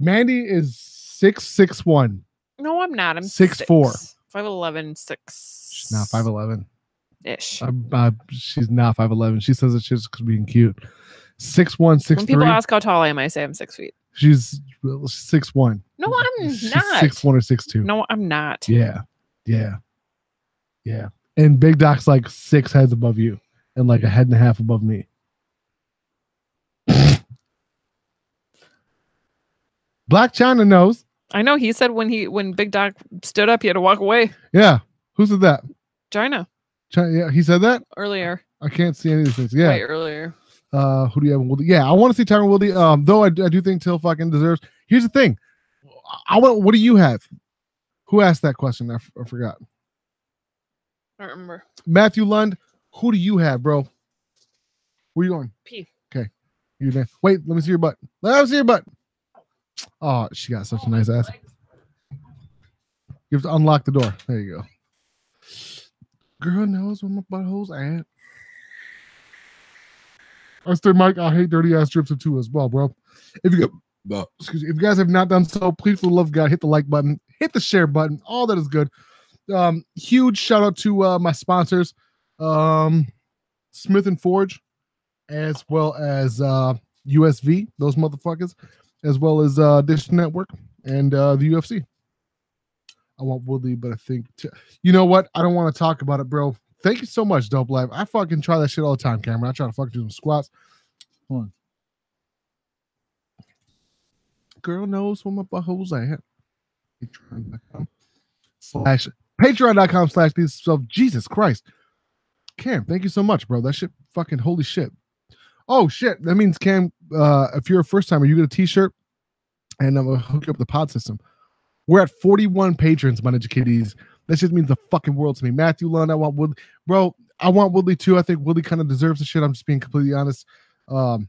Mandy is six six one. No, I'm not. I'm six, six. four. Five eleven six. She's not five eleven. Ish. I, I, she's not five eleven. She says it's just being cute. six one, six three. When people ask how tall I am, I say I'm six feet. She's six one. No, I'm she's not. six one or six two. No, I'm not. Yeah. Yeah. Yeah. And Big Doc's like six heads above you and like a head and a half above me. Black China knows. I know. He said when he when Big Doc stood up, he had to walk away. Yeah. Who said that? China. Yeah, he said that earlier. I can't see any of these things. Yeah, Way earlier. Uh, who do you have? Woodley? Yeah, I want to see Tyron Woodley. Um, though I, I do think Till fucking deserves. Here's the thing. I want. What do you have? Who asked that question? I, f- I forgot. I don't remember. Matthew Lund. Who do you have, bro? Where you going? P. Okay. You there? Wait. Let me see your butt. Let me see your butt. Oh, she got such a nice ass. You have to unlock the door. There you go. Girl knows where my butthole's at. I said, Mike, I hate dirty ass drips too as well, bro. If you go, excuse me, if you guys have not done so, please for the love of God, hit the like button, hit the share button, all that is good. Um, huge shout out to uh, my sponsors, um, Smith and Forge, as well as uh, U S V, those motherfuckers, as well as uh, Dish Network and uh, the U F C. I want Woodley, but I think... T- you know what? I don't want to talk about it, bro. Thank you so much, Dope Life. I fucking try that shit all the time, Cameron. I try to fucking do some squats. Hold on. Girl knows where my butthole's at. Patreon dot com slash... Patreon dot com slash... Jesus Christ. Cam, thank you so much, bro. That shit fucking... Holy shit. Oh, shit. That means, Cam, uh, if you're a first-timer, you get a t-shirt, and I'm going to hook you up the pod system. We're at forty-one patrons, my ninja kitties. That just means the fucking world to me. Matthew Lund, I want Woodley. Bro, I want Woodley too. I think Woodley kind of deserves the shit. I'm just being completely honest. Um,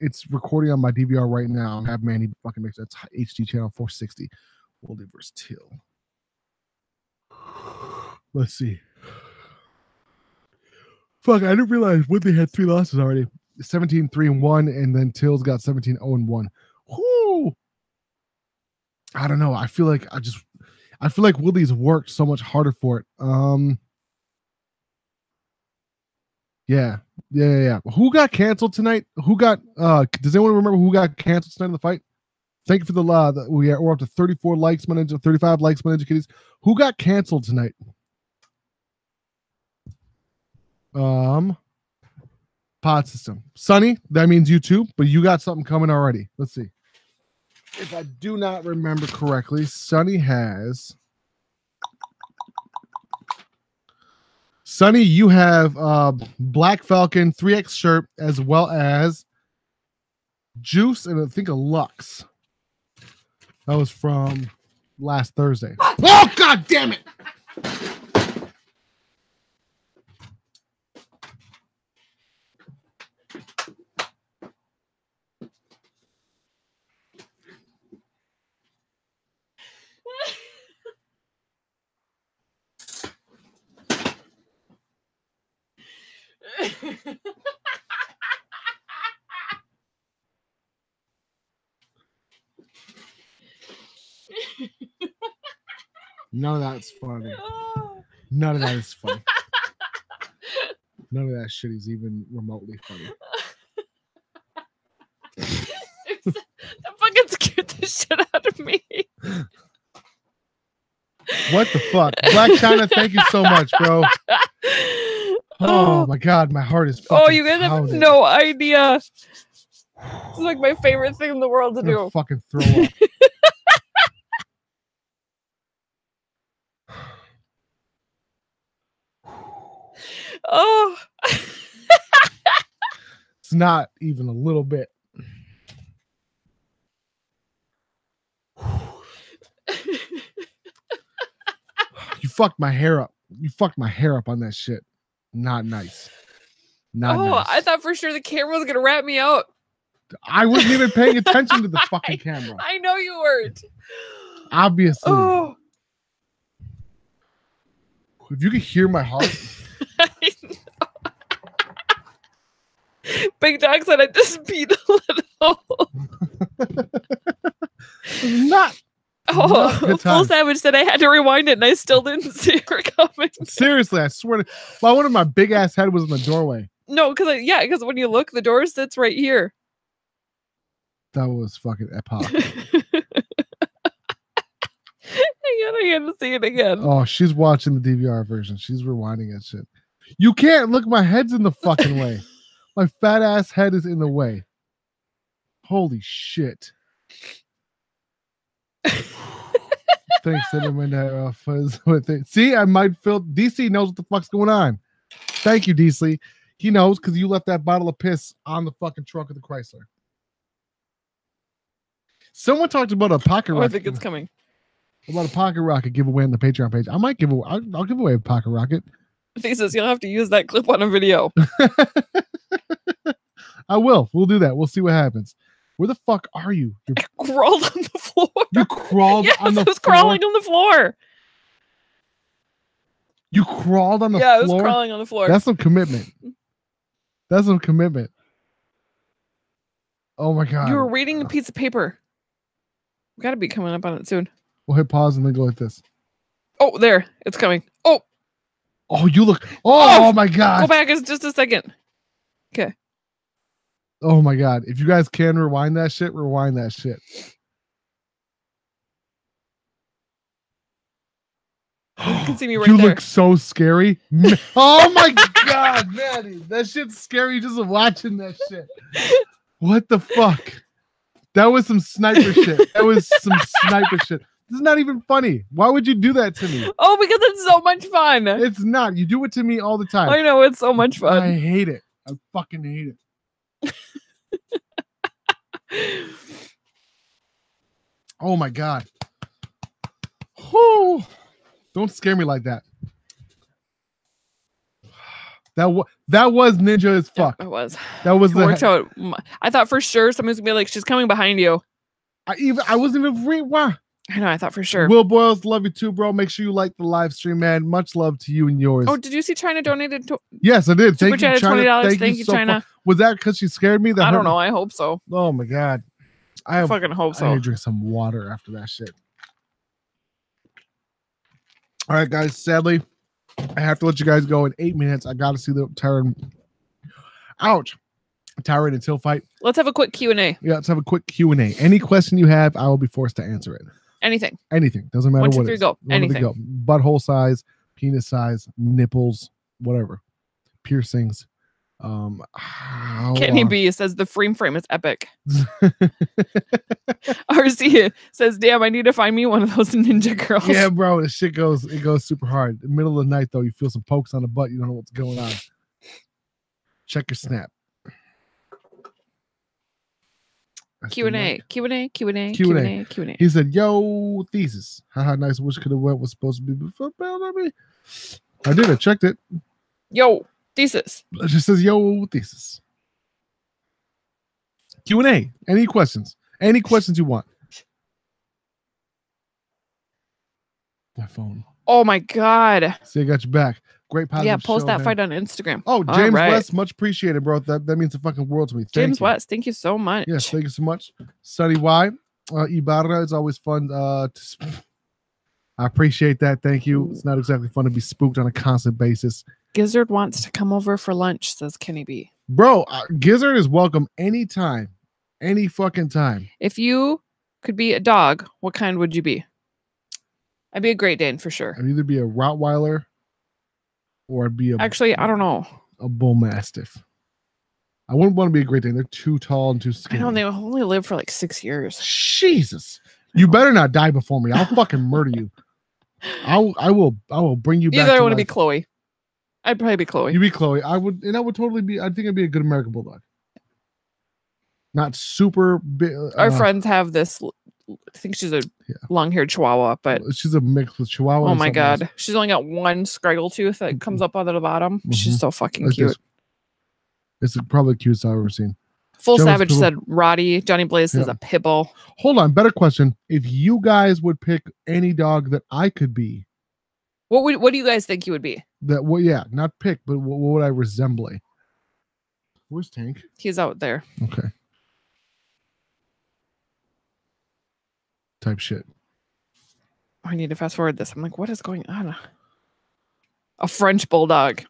it's recording on my D V R right now. I have Manny fucking mix. That's H D channel four sixty. Woodley versus Till. Let's see. Fuck, I didn't realize Woodley had three losses already. seventeen three and one, and then Till's got seventeen oh and one. Whoo! I don't know. I feel like I just, I feel like Woodley's worked so much harder for it. Um, yeah, yeah, yeah. yeah. Who got canceled tonight? Who got? Uh, does anyone remember who got canceled tonight in the fight? Thank you for the love. We are, we're up to thirty-four likes, my ninja, thirty-five likes, my ninja kitties. Who got canceled tonight? Um, Pod System. Sonny, that means you too, but you got something coming already. Let's see. If I do not remember correctly, Sonny has... Sonny, you have uh, Black Falcon three X shirt as well as Juice and I think a Lux. That was from last Thursday. Oh, God damn it! None of that's funny. None of that is funny. None of that shit is even remotely funny. That fucking scared the shit out of me. What the fuck? Black China, thank you so much, bro. Oh my God, my heart is fucking. Oh, you guys have no idea. It's like my favorite thing in the world to I'm do. Fucking throw up. Oh, it's not even a little bit. You fucked my hair up. You fucked my hair up on that shit. Not nice. Not oh, nice. I thought for sure the camera was gonna wrap me out. I wasn't even paying attention to the fucking camera. I, I know you weren't. Obviously. Oh. If you could hear my heart. Big Dog said I just beat a little. Not. Oh, not Full Savage said I had to rewind it and I still didn't see her coming. Seriously, I swear to. Well, one of my big ass head was in the doorway. No, because yeah, because when you look, the door sits right here. That was fucking epoch. Hang on, I had to see it again. Oh, she's watching the D V R version. She's rewinding that shit. You can't look. My head's in the fucking way. My fat ass head is in the way. Holy shit. Thanks, Cinnamon. See, I might feel D C knows what the fuck's going on. Thank you, D C. He knows because you left that bottle of piss on the fucking trunk of the Chrysler. Someone talked about a pocket rocket. Oh, I think it's coming. About a pocket rocket giveaway on the Patreon page. I might give away. I'll, I'll give away a pocket rocket. Thesis, you'll have to use that clip on a video. I will. We'll do that. We'll see what happens. Where the fuck are you? You're... I crawled on the floor. You crawled yes, on the floor? I was floor? crawling on the floor. You crawled on the yeah, floor? Yeah, I was crawling on the floor. That's some commitment. That's some commitment. Oh, my God. You were reading a piece of paper. We got to be coming up on it soon. We'll hit pause and then go like this. Oh, there. It's coming. Oh. Oh, you look. Oh, oh my God. Go back just a second. Okay. Oh, my God. If you guys can rewind that shit, rewind that shit. You can see me right you there. You look so scary. Oh, my God, Maddie. That shit's scary just watching that shit. What the fuck? That was some sniper shit. That was some sniper shit. This is not even funny. Why would you do that to me? Oh, because it's so much fun. It's not. You do it to me all the time. I know. It's so much fun. I hate it. I fucking hate it. Oh my God. Whew. Don't scare me like that. That was that was ninja as fuck. It was. That was it the worked out. I thought for sure someone's gonna be like, she's coming behind you. I even I wasn't even re why. I know, I thought for sure. Will Boyles, love you too, bro. Make sure you like the live stream, man. Much love to you and yours. Oh, did you see China donated? To yes, I did. Thank you, China. China. Thank, Thank you, so China. Fun. Was that because she scared me? That I don't know. Me? I hope so. Oh, my God. I, I fucking hope so. I need to drink some water after that shit. All right, guys. Sadly, I have to let you guys go in eight minutes. I got to see the Tyron. Ouch. Tyron and Till fight. Let's have a quick Q and A. Yeah, let's have a quick Q and A. Any question you have, I will be forced to answer it. Anything. Anything. Doesn't matter One, two, what three, it is. Go. Anything. Go. Butthole size, penis size, nipples, whatever. Piercings. Um, Kenny B says the frame frame is epic. R C says, damn, I need to find me one of those ninja girls. Yeah, bro, this shit goes, it goes super hard. In the middle of the night, though, you feel some pokes on the butt. You don't know what's going on. Check your snap. Q and A, Q and A, Q and A, Q and A, Q and A. He said, yo, thesis. Haha, nice. Wish could have went was supposed to be before. I did. I checked it. Yo, thesis. It just says, yo, thesis. Q and A. Any questions? Any questions you want? That phone. Oh, my God. See, I got you back. Great positive Yeah, post show, that man. Fight on Instagram. Oh, James right. West, much appreciated, bro. That that means the fucking world to me. Thank James you. West, thank you so much. Yes, thank you so much. Sunny Y, uh, Ibarra, it's always fun. Uh, to I appreciate that. Thank you. It's not exactly fun to be spooked on a constant basis. Gizzard wants to come over for lunch, says Kenny B. Bro, uh, Gizzard is welcome anytime, any fucking time. If you could be a dog, what kind would you be? I'd be a Great Dane for sure. I'd either be a Rottweiler. Or be a actually, I don't know. A bull mastiff. I wouldn't want to be a Great Dane. They're too tall and too skinny. I know, they only live for like six years. Jesus, you better not die before me. I'll fucking murder you. I'll, I will, I will bring you. Either back I want to be Chloe. I'd probably be Chloe. You be Chloe. I would, and I would totally be. I think I'd be a good American Bulldog. Not super big. Uh, Our friends have this. I think she's a yeah. long-haired Chihuahua, but she's a mix with Chihuahua. Oh my God, else. She's only got one scraggle tooth that comes up out of the bottom. Mm-hmm. She's so fucking like cute. This. It's probably the cutest I've ever seen. Full Jonas Savage Pibble. Said Roddy. Johnny Blaze yeah. says a Pibble. Hold on, better question: if you guys would pick any dog that I could be, what would what do you guys think you would be? That well, yeah, not pick, but what, what would I resemble? Where's Tank? He's out there. Okay. Type shit. I need to fast forward this. I'm like, what is going on? A French bulldog.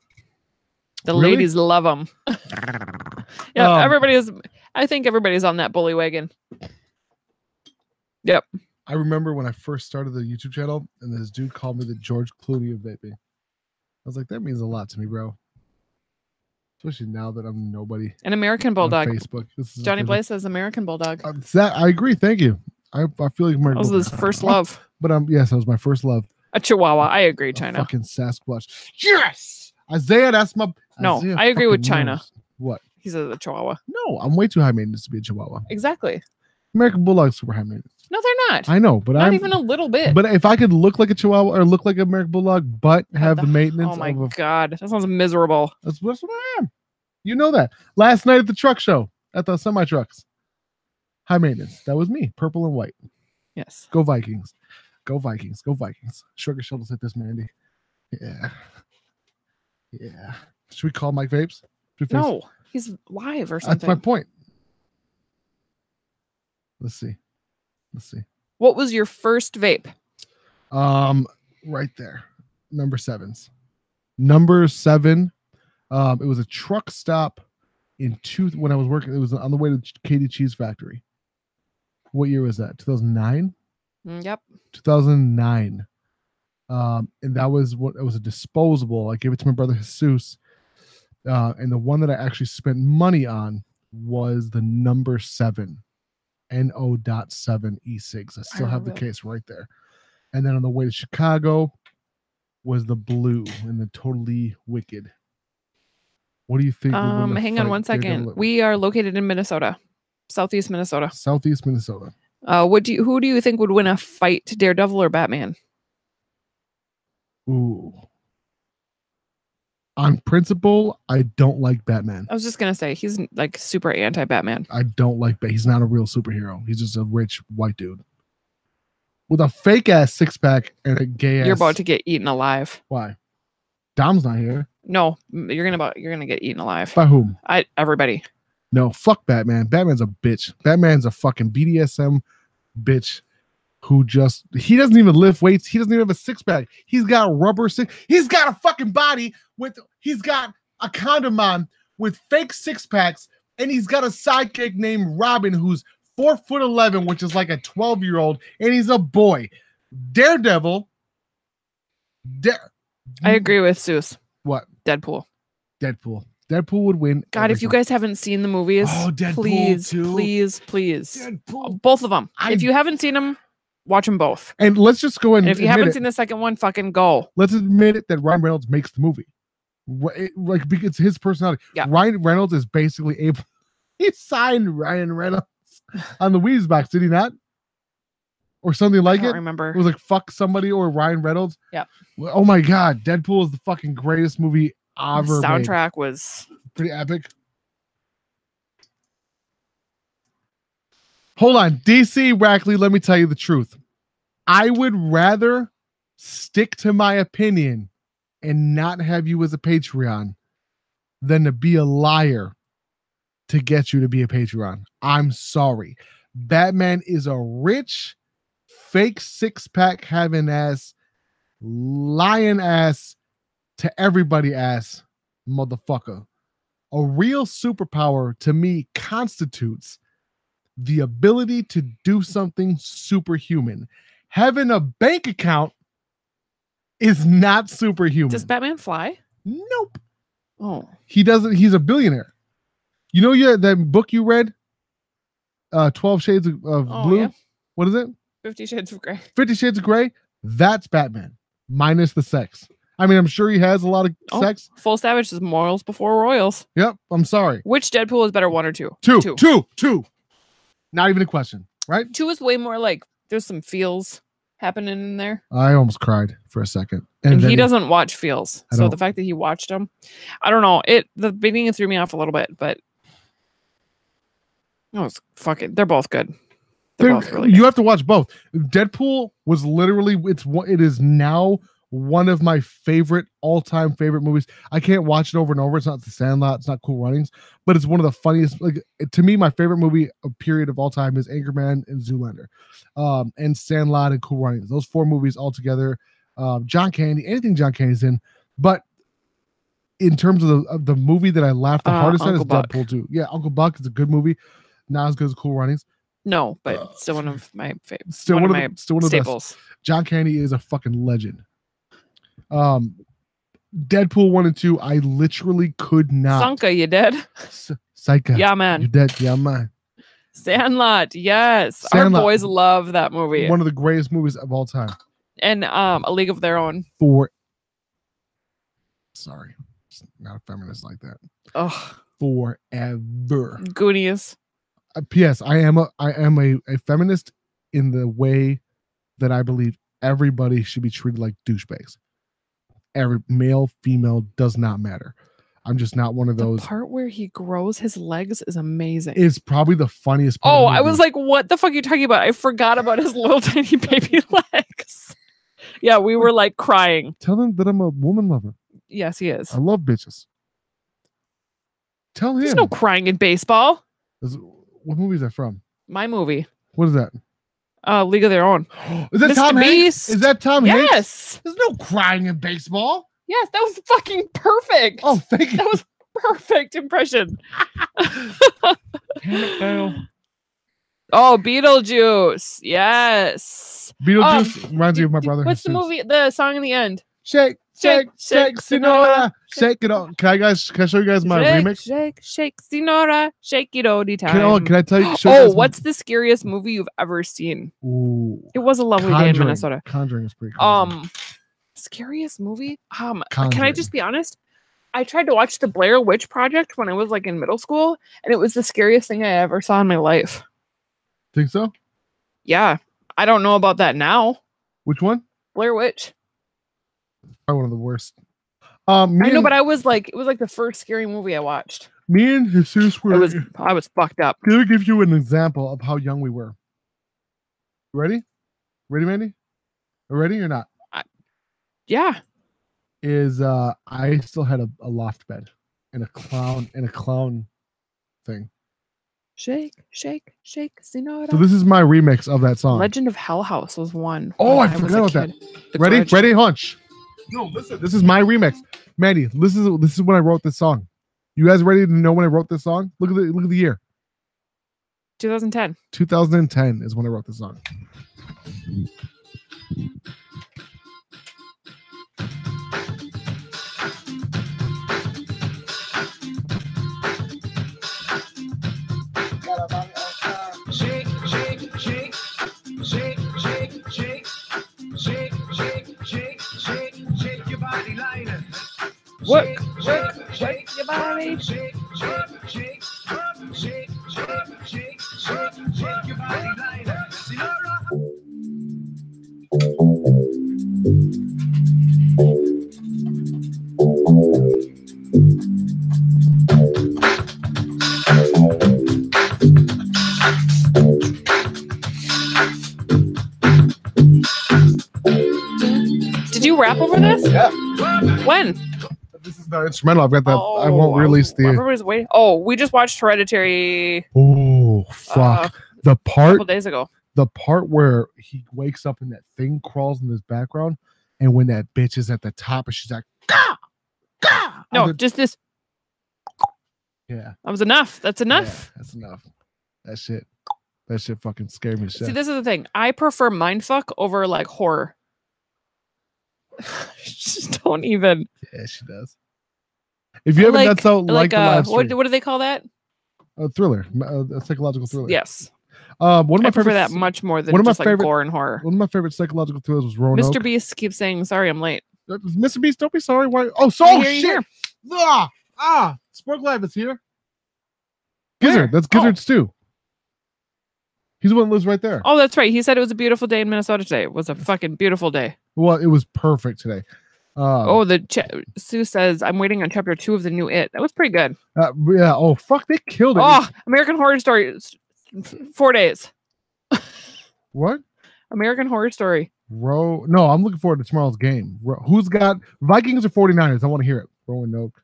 The really? Ladies love them. Yeah, um, everybody's. I think everybody's on that bully wagon. Yep. I remember when I first started the YouTube channel, and this dude called me the George Clooney of vaping. I was like, that means a lot to me, bro. Especially now that I'm nobody. An American bulldog. On Facebook. This is Johnny Blaze says American bulldog. Uh, that I agree. Thank you. I, I feel like that was his first love. But um, yes, that was my first love. A Chihuahua. I agree, China. A fucking Sasquatch. Yes! Isaiah, that's my... No, Isaiah I agree with China. Knows. What? He's a, a Chihuahua. No, I'm way too high maintenance to be a Chihuahua. Exactly. American Bulldog's super high maintenance. No, they're not. I know, but I Not I'm, even a little bit. But if I could look like a Chihuahua or look like an American Bulldog, but have the, the maintenance... Oh my of a, God. That sounds miserable. That's, that's what I am. You know that. Last night at the truck show, at the semi-trucks. High maintenance. That was me. Purple and white. Yes. Go Vikings. Go Vikings. Go Vikings. Shrug your shoulders at this, Mandy. Yeah. Yeah. Should we call Mike Vapes? No. He's live or something. That's my point. Let's see. Let's see. What was your first vape? Um, right there. Number sevens. Number seven. Um, it was a truck stop in two when I was working. It was on the way to Katie Cheese Factory. What year was that? two thousand nine? Yep. two thousand nine. Um, and that was what it was a disposable. I gave it to my brother Jesus. Uh, and the one that I actually spent money on was the number seven, N O point seven E-cigs. I still I have the it. case right there. And then on the way to Chicago was the blue and the Totally Wicked. What do you think? Um, hang on one second. We are located in Minnesota. Southeast Minnesota. Southeast Minnesota. Uh, what do you, who do you think would win a fight, Daredevil or Batman? Ooh. On principle, I don't like Batman. I was just gonna say he's like super anti-Batman. I don't like Batman. He's not a real superhero. He's just a rich white dude with a fake ass six pack and a gay ass. You're about to get eaten alive. Why? Dom's not here. No, you're gonna you're gonna get eaten alive. By whom? I everybody. No, fuck Batman. Batman's a bitch. Batman's a fucking B D S M bitch who just, he doesn't even lift weights. He doesn't even have a six pack. He's got rubber six. He's got a fucking body with, he's got a condom on with fake six packs, and he's got a sidekick named Robin, who's four foot eleven, which is like a twelve year old, and he's a boy. Daredevil. Dare. I agree with Seuss. What? Deadpool. Deadpool. Deadpool would win. God, if you guys haven't seen the movies, oh, Deadpool please, too. please, please, Deadpool. Both of them. I, if you haven't seen them, watch them both. And let's just go in. And if you haven't it, seen the second one, fucking go. Let's admit it that Ryan Reynolds makes the movie. It, like because it's his personality. Yeah. Ryan Reynolds is basically able. He signed Ryan Reynolds on the Wheeze box, did he not? Or something like I don't it. Remember, it was like fuck somebody or Ryan Reynolds. Yeah. Oh my God, Deadpool is the fucking greatest movie ever. The soundtrack made. was pretty epic. Hold on, D C Rackley. Let me tell you the truth. I would rather stick to my opinion and not have you as a Patreon than to be a liar to get you to be a Patreon. I'm sorry, Batman is a rich. Fake six pack having ass, lying ass to everybody ass motherfucker. A real superpower to me constitutes the ability to do something superhuman. Having a bank account is not superhuman. Does Batman fly? Nope. Oh, he doesn't. He's a billionaire. You know, yeah, that book you read, uh, twelve Shades of, of oh, Blue. Yeah. What is it? Fifty Shades of Grey. Fifty Shades of Grey. That's Batman, minus the sex. I mean, I'm sure he has a lot of oh, sex. Full savage is morals before royals. Yep. I'm sorry. Which Deadpool is better, one or two? Two. Two. Two. Two. Not even a question, right? Two is way more like there's some feels happening in there. I almost cried for a second, and, and he doesn't he, watch feels. So the fact that he watched them, I don't know. It the beginning threw me off a little bit, but no, it's fucking. They're both good. Really you have to watch both. Deadpool was literally it's what it is now one of my favorite all-time favorite movies. I can't watch it over and over. It's not the Sandlot, it's not Cool Runnings, but it's one of the funniest. Like to me, my favorite movie of period of all time is Anchorman and Zoolander, um, and Sandlot and Cool Runnings. Those four movies all together. Um, John Candy, anything John Candy's in, but in terms of the of the movie that I laughed the uh, hardest at is Buck. Deadpool two. Yeah, Uncle Buck is a good movie, not as good as Cool Runnings. No, but uh, still one of my favorites. Still one, one of my the, still one of staples. The best. John Candy is a fucking legend. Um, Deadpool one and two, I literally could not. Sanka, you dead? S Psycho. Yeah, man. You dead? Yeah, man. Sandlot, yes. Sandlot. Our boys love that movie. One of the greatest movies of all time. And um, A League of Their Own. For. Sorry, not a feminist like that. Oh, forever. Goonies. Uh, P S I am a I am a, a feminist in the way that I believe everybody should be treated like douchebags. Every male, female does not matter. I'm just not one of those. The part where he grows his legs is amazing. It's probably the funniest part. Oh, I was like, what the fuck are you talking about? I forgot about his little tiny baby legs. Yeah, we were like crying. Tell him that I'm a woman lover. Yes, he is. I love bitches. Tell him. There's no crying in baseball. There's, What movie is that from? My movie. What is that? Uh, League of Their Own. Is that Mister Tom Beast? Hanks? Is that Tom yes. Hanks? Yes. There's no crying in baseball. Yes, that was fucking perfect. Oh, thank you. That was perfect impression. Oh, Beetlejuice. Yes. Beetlejuice um, reminds me of my brother. What's the says. movie? The song in the end. Shake, shake, shake, Sinora, shake it on. Can I guys? Can I show you guys my shake, remix? Shake, shake, Sinora, shake it all the time. Can I, can I tell you? Oh, you what's my... the scariest movie you've ever seen? Ooh, it was a lovely Conjuring. Day in Minnesota. Conjuring is pretty cool. Um, scariest movie? Um, Conjuring. Can I just be honest? I tried to watch the Blair Witch Project when I was like in middle school, and it was the scariest thing I ever saw in my life. Think so? Yeah, I don't know about that now. Which one? Blair Witch. Probably one of the worst. Um, I know, and, but I was like, it was like the first scary movie I watched. Me and Jesus were. It was, I was fucked up. Can I give you an example of how young we were? Ready? Ready, Mandy? Ready or not? I, yeah. Is uh, I still had a, a loft bed and a clown and a clown thing. Shake, shake, shake, Sinora. So this is my remix of that song. Legend of Hell House was one. Oh, I, I forgot about kid. that. The ready, Grudge. ready, hunch. No, listen. This is my remix, Mandy. This is this is when I wrote this song. You guys ready to know when I wrote this song? Look at the look at the year. twenty ten. twenty ten is when I wrote this song. Work, work, shake your body. Shake, shake, shake, shake, shake, shake, shake your body. Did you rap over this? Yeah. When? Instrumental. I've got that. Oh, I won't release the. Everybody's waiting. Oh, we just watched Hereditary. Oh fuck! Uh, the part a couple days ago. The part where he wakes up and that thing crawls in his background, and when that bitch is at the top and she's like, "Gah, gah." No, the, just this. Yeah, that was enough. That's enough. Yeah, that's enough. That shit. That shit fucking scared me. Shit. See, this is the thing. I prefer mindfuck over like horror. Just don't even. Yeah, she does. If you haven't, like, that's out like, like uh, the what, what do they call that? A thriller, a psychological thriller. Yes. Um, one of my I prefer that much more than just like favorite, gore and horror. One of my favorite psychological thrillers was Roanoke. Mister Beast keeps saying, "Sorry, I'm late." Mister Beast, don't be sorry. Why? Oh, so oh, shit! Ah, ah, Spork Live is here. Gizzard, Where? that's Gizzard's oh. too. He's the one who lives right there. Oh, that's right. He said it was a beautiful day in Minnesota today. It was a fucking beautiful day. Well, it was perfect today. Uh, oh, the ch Sue says I'm waiting on chapter two of the new It. That was pretty good. Uh, yeah. Oh fuck, they killed it. Oh, American Horror Story, four days. What? American Horror Story. Row. No, I'm looking forward to tomorrow's game. Ro Who's got Vikings or forty-niners? I want to hear it. Roanoke.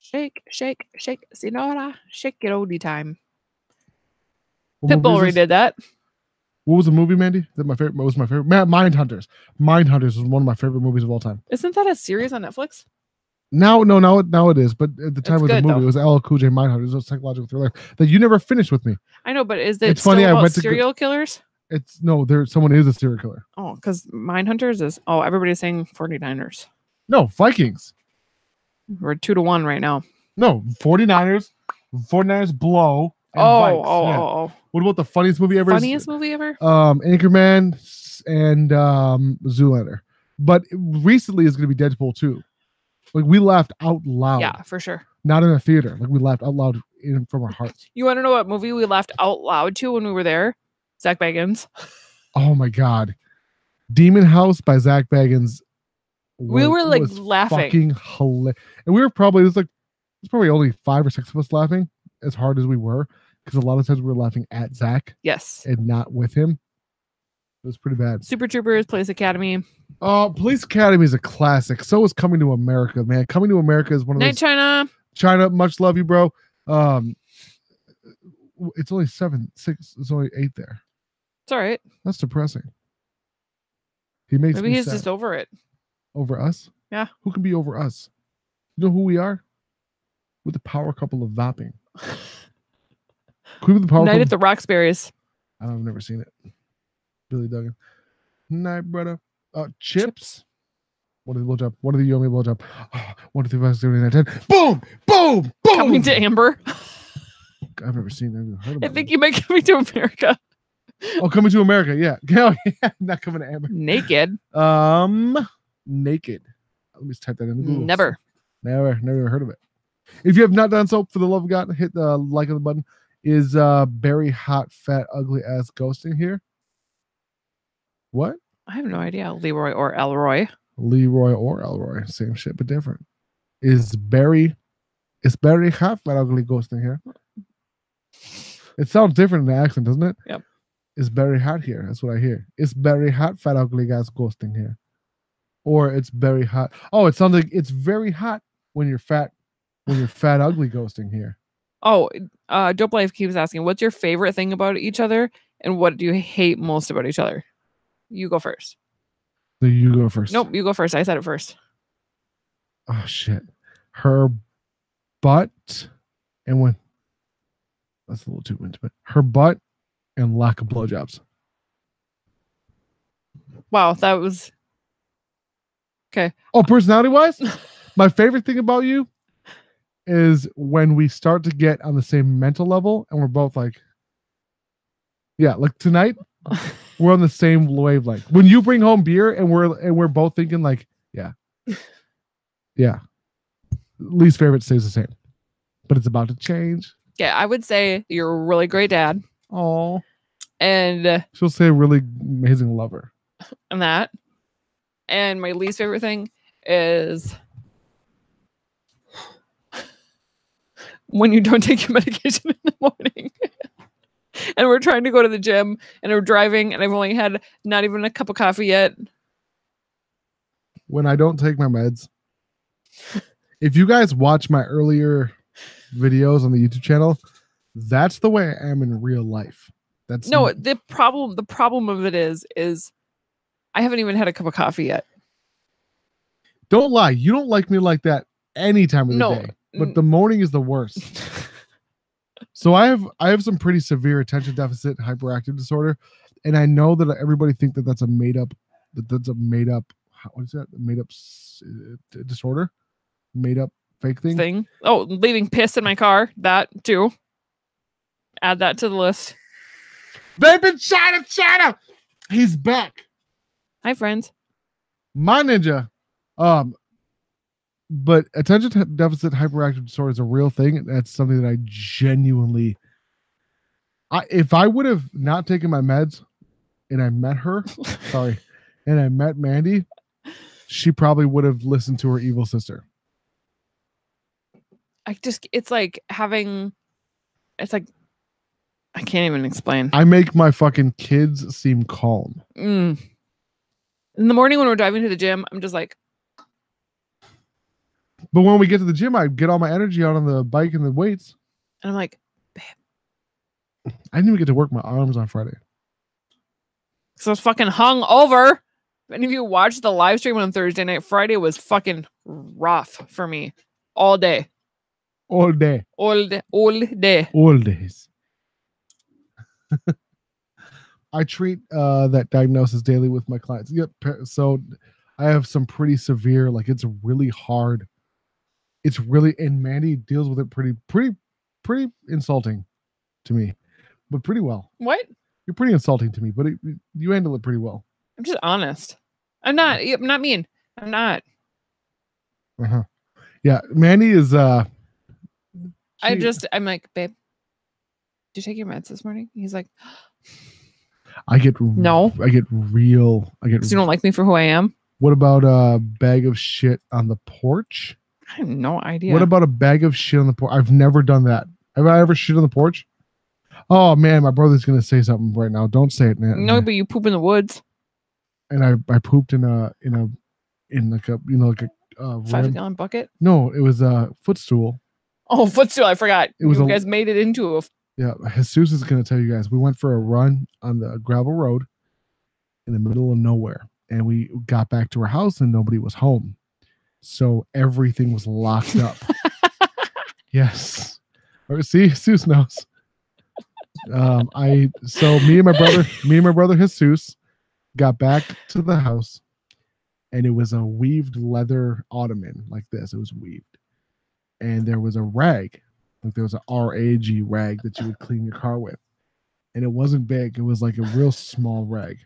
Shake, shake, shake, senora, shake it oldie time. Pitbull redid that. What was the movie, Mandy? That my favorite. What was my favorite? Mindhunters. Mindhunters was one of my favorite movies of all time. Isn't that a series on Netflix? Now, no, now, now it is. But at the time of the movie, though. It was L L Cool J Mindhunters. It was a psychological thriller that you never finished with me. I know, but is it it's funny, about I went serial to, killers? It's no, there. Someone is a serial killer. Oh, because Mindhunters is. Oh, everybody's saying forty-niners. No, Vikings. We're two to one right now. No, forty-niners. forty-niners blow. Oh, oh, yeah. oh, oh. What about the funniest movie ever? Funniest movie ever? Um, Anchorman and um, Zoolander. But recently is going to be Deadpool two. Like, we laughed out loud. Yeah, for sure. Not in a theater. Like, we laughed out loud in, from our hearts. You want to know what movie we laughed out loud to when we were there? Zach Bagans. Oh, my God. Demon House by Zach Bagans. We were, like, laughing. Fucking hilarious. And we were probably, it was like, there's probably only five or six of us laughing as hard as we were. Because a lot of times we were laughing at Zach. Yes. And not with him. It was pretty bad. Super Troopers, Police Academy. Oh, uh, Police Academy is a classic. So is Coming to America, man. Coming to America is one of Night those... Night China. China, much love you, bro. Um, It's only seven, six, it's only eight there. It's all right. That's depressing. He makes Maybe me he's sad. just over it. Over us? Yeah. Who can be over us? You know who we are? We're the power couple of vaping. The power Night at the Roxbury's. I've never seen it. Billy Duggan. Night, brother. Uh, chips. chips. One of the blowjob. One of the yummy blowjob. Oh, one, two, five, six, seven, eight, nine, ten. Boom! Boom! Boom! Coming to Amber. I've never seen that. Heard about I think it. You might Coming to America. Oh, Coming to America. Yeah. Yeah, yeah. Not Coming to Amber. Naked. Um, naked. Let me just type that in. Google. Never. Never. Never heard of it. If you have not done so, for the love of God, hit the like on the button. Is uh Barry hot, fat, ugly ass ghost in here? What? I have no idea. Leroy or Elroy. Leroy or Elroy. Same shit but different. Is Barry is Barry hot, fat, ugly ghost in here? It sounds different in the accent, doesn't it? Yep. Is Barry hot here? That's what I hear. Is Barry hot, fat, ugly ass ghost in here? Or it's very hot. Oh, it sounds like it's very hot when you're fat, when you're fat, ugly ghost in here. Oh, uh, Dope Life keeps asking, what's your favorite thing about each other, and what do you hate most about each other? You go first. You go first. Nope, you go first. I said it first. Oh, shit. her butt and when that's a little too intimate. Her butt and lack of blowjobs. Wow, that was okay. Oh, personality wise, my favorite thing about you is when we start to get on the same mental level and we're both like, yeah, like tonight we're on the same wavelength. When you bring home beer and we're and we're both thinking like, yeah, yeah. Least favorite stays the same, but it's about to change. Yeah, I would say you're a really great dad. Oh, and she'll say a really amazing lover. And that, and my least favorite thing is when you don't take your medication in the morning. And we're trying to go to the gym, and we're driving, and I've only had not even a cup of coffee yet. When I don't take my meds. If you guys watch my earlier videos on the YouTube channel, that's the way I am in real life. That's no the problem. The problem of it is, is I haven't even had a cup of coffee yet. Don't lie. You don't like me like that any time of the no. day, but the morning is the worst. So I have, I have some pretty severe attention deficit hyperactive disorder. And I know that everybody think that that's a made up, that that's a made up, what is that? Made up uh, disorder, made up fake thing. thing. Oh, leaving piss in my car. That too. Add that to the list. Vaping China, China. He's back. Hi, friends. My ninja. Um, but attention deficit hyperactive disorder is a real thing. That's something that I genuinely. I if I would have not taken my meds, and I met her, sorry, and I met Mandy, she probably would have listened to her evil sister. I just, it's like having, it's like. I can't even explain. I make my fucking kids seem calm. Mm. In the morning when we're driving to the gym, I'm just like. But when we get to the gym, I get all my energy out on the bike and the weights. And I'm like, babe. I didn't even get to work my arms on Friday. So I was fucking hung over. If any of you watched the live stream on Thursday night, Friday was fucking rough for me. All day. All day. All day. All day. All days. I treat uh, that diagnosis daily with my clients. Yep. So I have some pretty severe, like it's really hard. It's really, and Mandy deals with it pretty, pretty, pretty insulting to me, but pretty well. What? You're pretty insulting to me, but it, you handle it pretty well. I'm just honest. I'm not, I'm not mean. I'm not. Uh-huh. Yeah. Mandy is, uh, she, I just, I'm like, babe. Did you take your meds this morning? He's like, I get no, I get real. I get. You don't like me for who I am. What about a bag of shit on the porch? I have no idea. What about a bag of shit on the porch? I've never done that. Have I ever shit on the porch? Oh man, my brother's gonna say something right now. Don't say it, man. No, but you poop in the woods. And I, I pooped in a, in a, in like a, you know, like a uh, five gallon bucket. No, it was a footstool. Oh, footstool! I forgot. It was. You guys made it into a. Yeah, Jesus is going to tell you guys, we went for a run on the gravel road in the middle of nowhere, and we got back to our house, and nobody was home. So everything was locked up. Yes. See, Jesus knows. Um, I So me and my brother, me and my brother Jesus got back to the house, and it was a weaved leather ottoman like this. It was weaved. And there was a rag. Like there was a R A G rag that you would clean your car with. And it wasn't big. It was like a real small rag.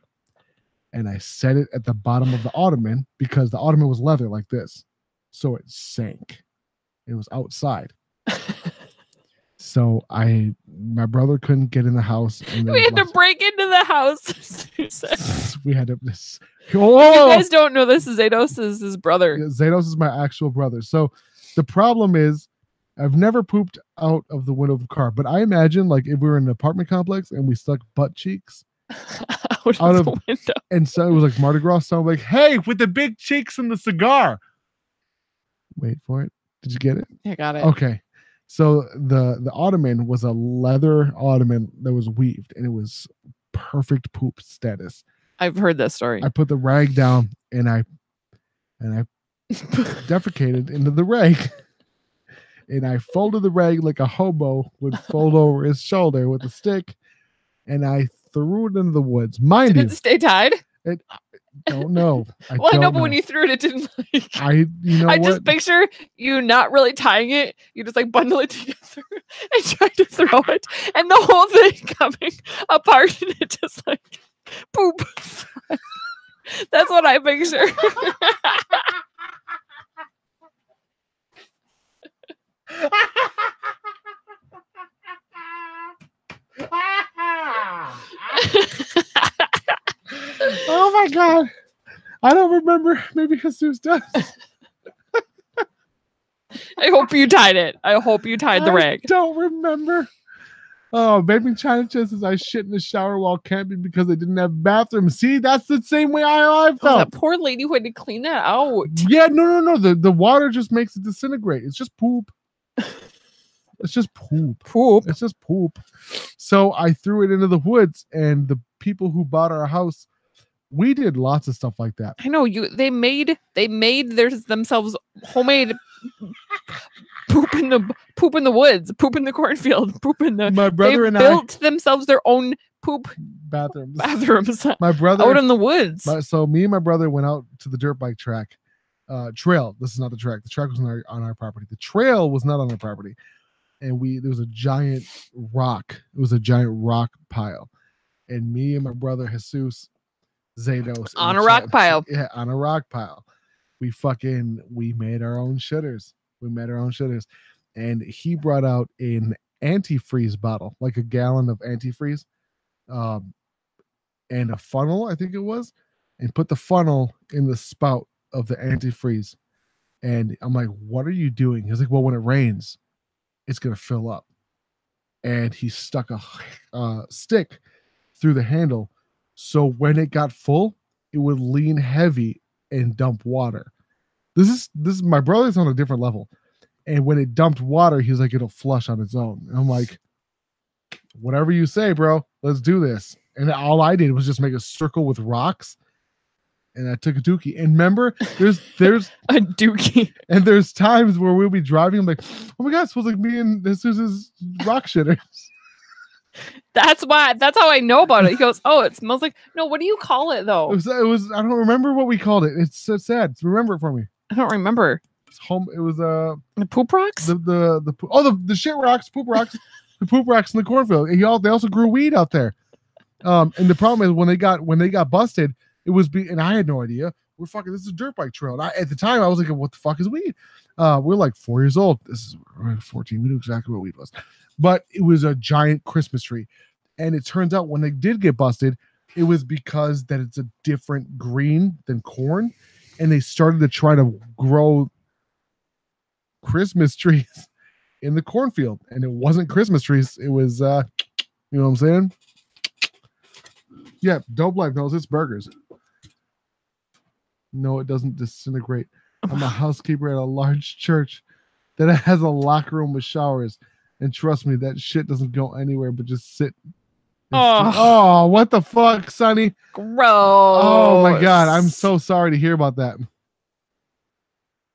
And I set it at the bottom of the ottoman because the ottoman was leather like this. So it sank. It was outside. So I, my brother couldn't get in the house. And we had to break into the house. We had to. Oh! You guys don't know this. Zados is his brother. Yeah, Zados is my actual brother. So the problem is, I've never pooped out of the window of the car, but I imagine like if we were in an apartment complex and we stuck butt cheeks out, out of the window. And so it was like Mardi Gras. So I'm like, hey, with the big cheeks and the cigar. Wait for it. Did you get it? I got it. Okay. So the, the ottoman was a leather ottoman that was weaved and it was perfect poop status. I've heard that story. I put the rag down and I, and I defecated into the rag. and I folded the rag like a hobo would fold over his shoulder with a stick, and I threw it into the woods. Mind you, did it stay tied? It, I don't know. I well, don't I know, but know. When you threw it, it didn't like. I, you know, I what? just picture you not really tying it. You just like bundle it together and try to throw it, and the whole thing coming apart, and it just like poop. That's what I picture. Oh my god, I don't remember. Maybe Jesus does. I hope you tied it. I hope you tied the I rag. Don't remember. Oh, baby China Chess says I shit in the shower while camping because they didn't have bathrooms. See, that's the same way I, I felt. Oh, that poor lady who had to clean that out. Yeah, no, no, no. The the water just makes it disintegrate. It's just poop. It's just poop. Poop. It's just poop. So I threw it into the woods, and the people who bought our house, we did lots of stuff like that. I know you. They made they made their themselves homemade. Poop in the poop in the woods, poop in the cornfield, poop in the. My brother and I built themselves their own poop bathrooms. Bathrooms. My brother out in the woods. My, so me and my brother went out to the dirt bike track, uh, trail. This is not the track. The track was on our, on our property. The trail was not on our property, and we there was a giant rock. It was a giant rock pile, and me and my brother Jesus, Zados on a rock pile. Yeah, on a rock pile. We fucking we made our own shitters. We made our own shitters. And he brought out an antifreeze bottle, like a gallon of antifreeze, um, and a funnel, I think it was, and put the funnel in the spout of the antifreeze. And I'm like, what are you doing? He's like, well, when it rains, it's going to fill up. And he stuck a uh, stick through the handle. So when it got full, it would lean heavy and dump water. This is this is my brother's on a different level, and when it dumped water, he was like, "It'll flush on its own." And I'm like, "Whatever you say, bro, let's do this." And all I did was just make a circle with rocks, and I took a dookie. And remember, there's there's a dookie, and there's times where we'll be driving, I'm like, "Oh my god, it's supposed to be in this is his rock shitters." That's why. That's how I know about it. He goes, "Oh, it smells like no. What do you call it though?" It was. It was I don't remember what we called it. It's so sad. Remember it for me. I don't remember. It's home. It was uh the poop rocks. The the the oh the, the shit rocks, poop rocks, the poop rocks in the cornfield. And y'all, they also grew weed out there. Um, and the problem is when they got when they got busted, it was be and I had no idea. We're fucking. This is a dirt bike trail. And I, at the time, I was like, "What the fuck is weed?" Uh, we're like four years old. This is we're fourteen. We knew exactly what weed was, but it was a giant Christmas tree. And it turns out when they did get busted, it was because that it's a different green than corn. And they started to try to grow Christmas trees in the cornfield. And it wasn't Christmas trees. It was, uh, you know what I'm saying? Yeah, Dope Life knows it's burgers. No, it doesn't disintegrate. I'm a housekeeper at a large church that has a locker room with showers. And trust me, that shit doesn't go anywhere but just sit. Oh. oh, what the fuck, Sonny? Gross. Oh, my God. I'm so sorry to hear about that.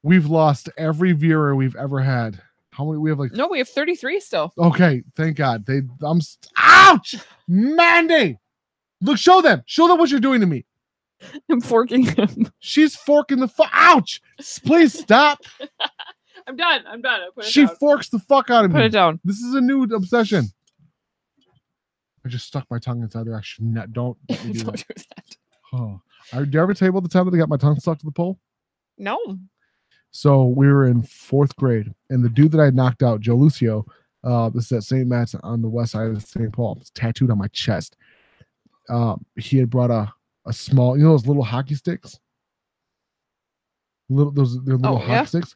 We've lost every viewer we've ever had. How many? We have like... No, we have thirty-three still. Okay, thank God. They. I'm... St Ouch! Mandy! Look, show them. Show them what you're doing to me. I'm forking him. She's forking the fuck. Ouch! Please stop. I'm done. I'm done. I put it she down. forks the fuck out of me. Put it down. This is a new obsession. I just stuck my tongue inside there. I should not. Don't do don't that. Do that. Oh. I, did you ever tell you about the time that I got my tongue stuck to the pole? No. So we were in fourth grade, and the dude that I knocked out, Joe Lucio, uh, this is at Saint Matt's on the west side of Saint Paul. It's tattooed on my chest. Um, he had brought a a small, you know, those little hockey sticks. Little those they're little oh, hockey yeah? sticks.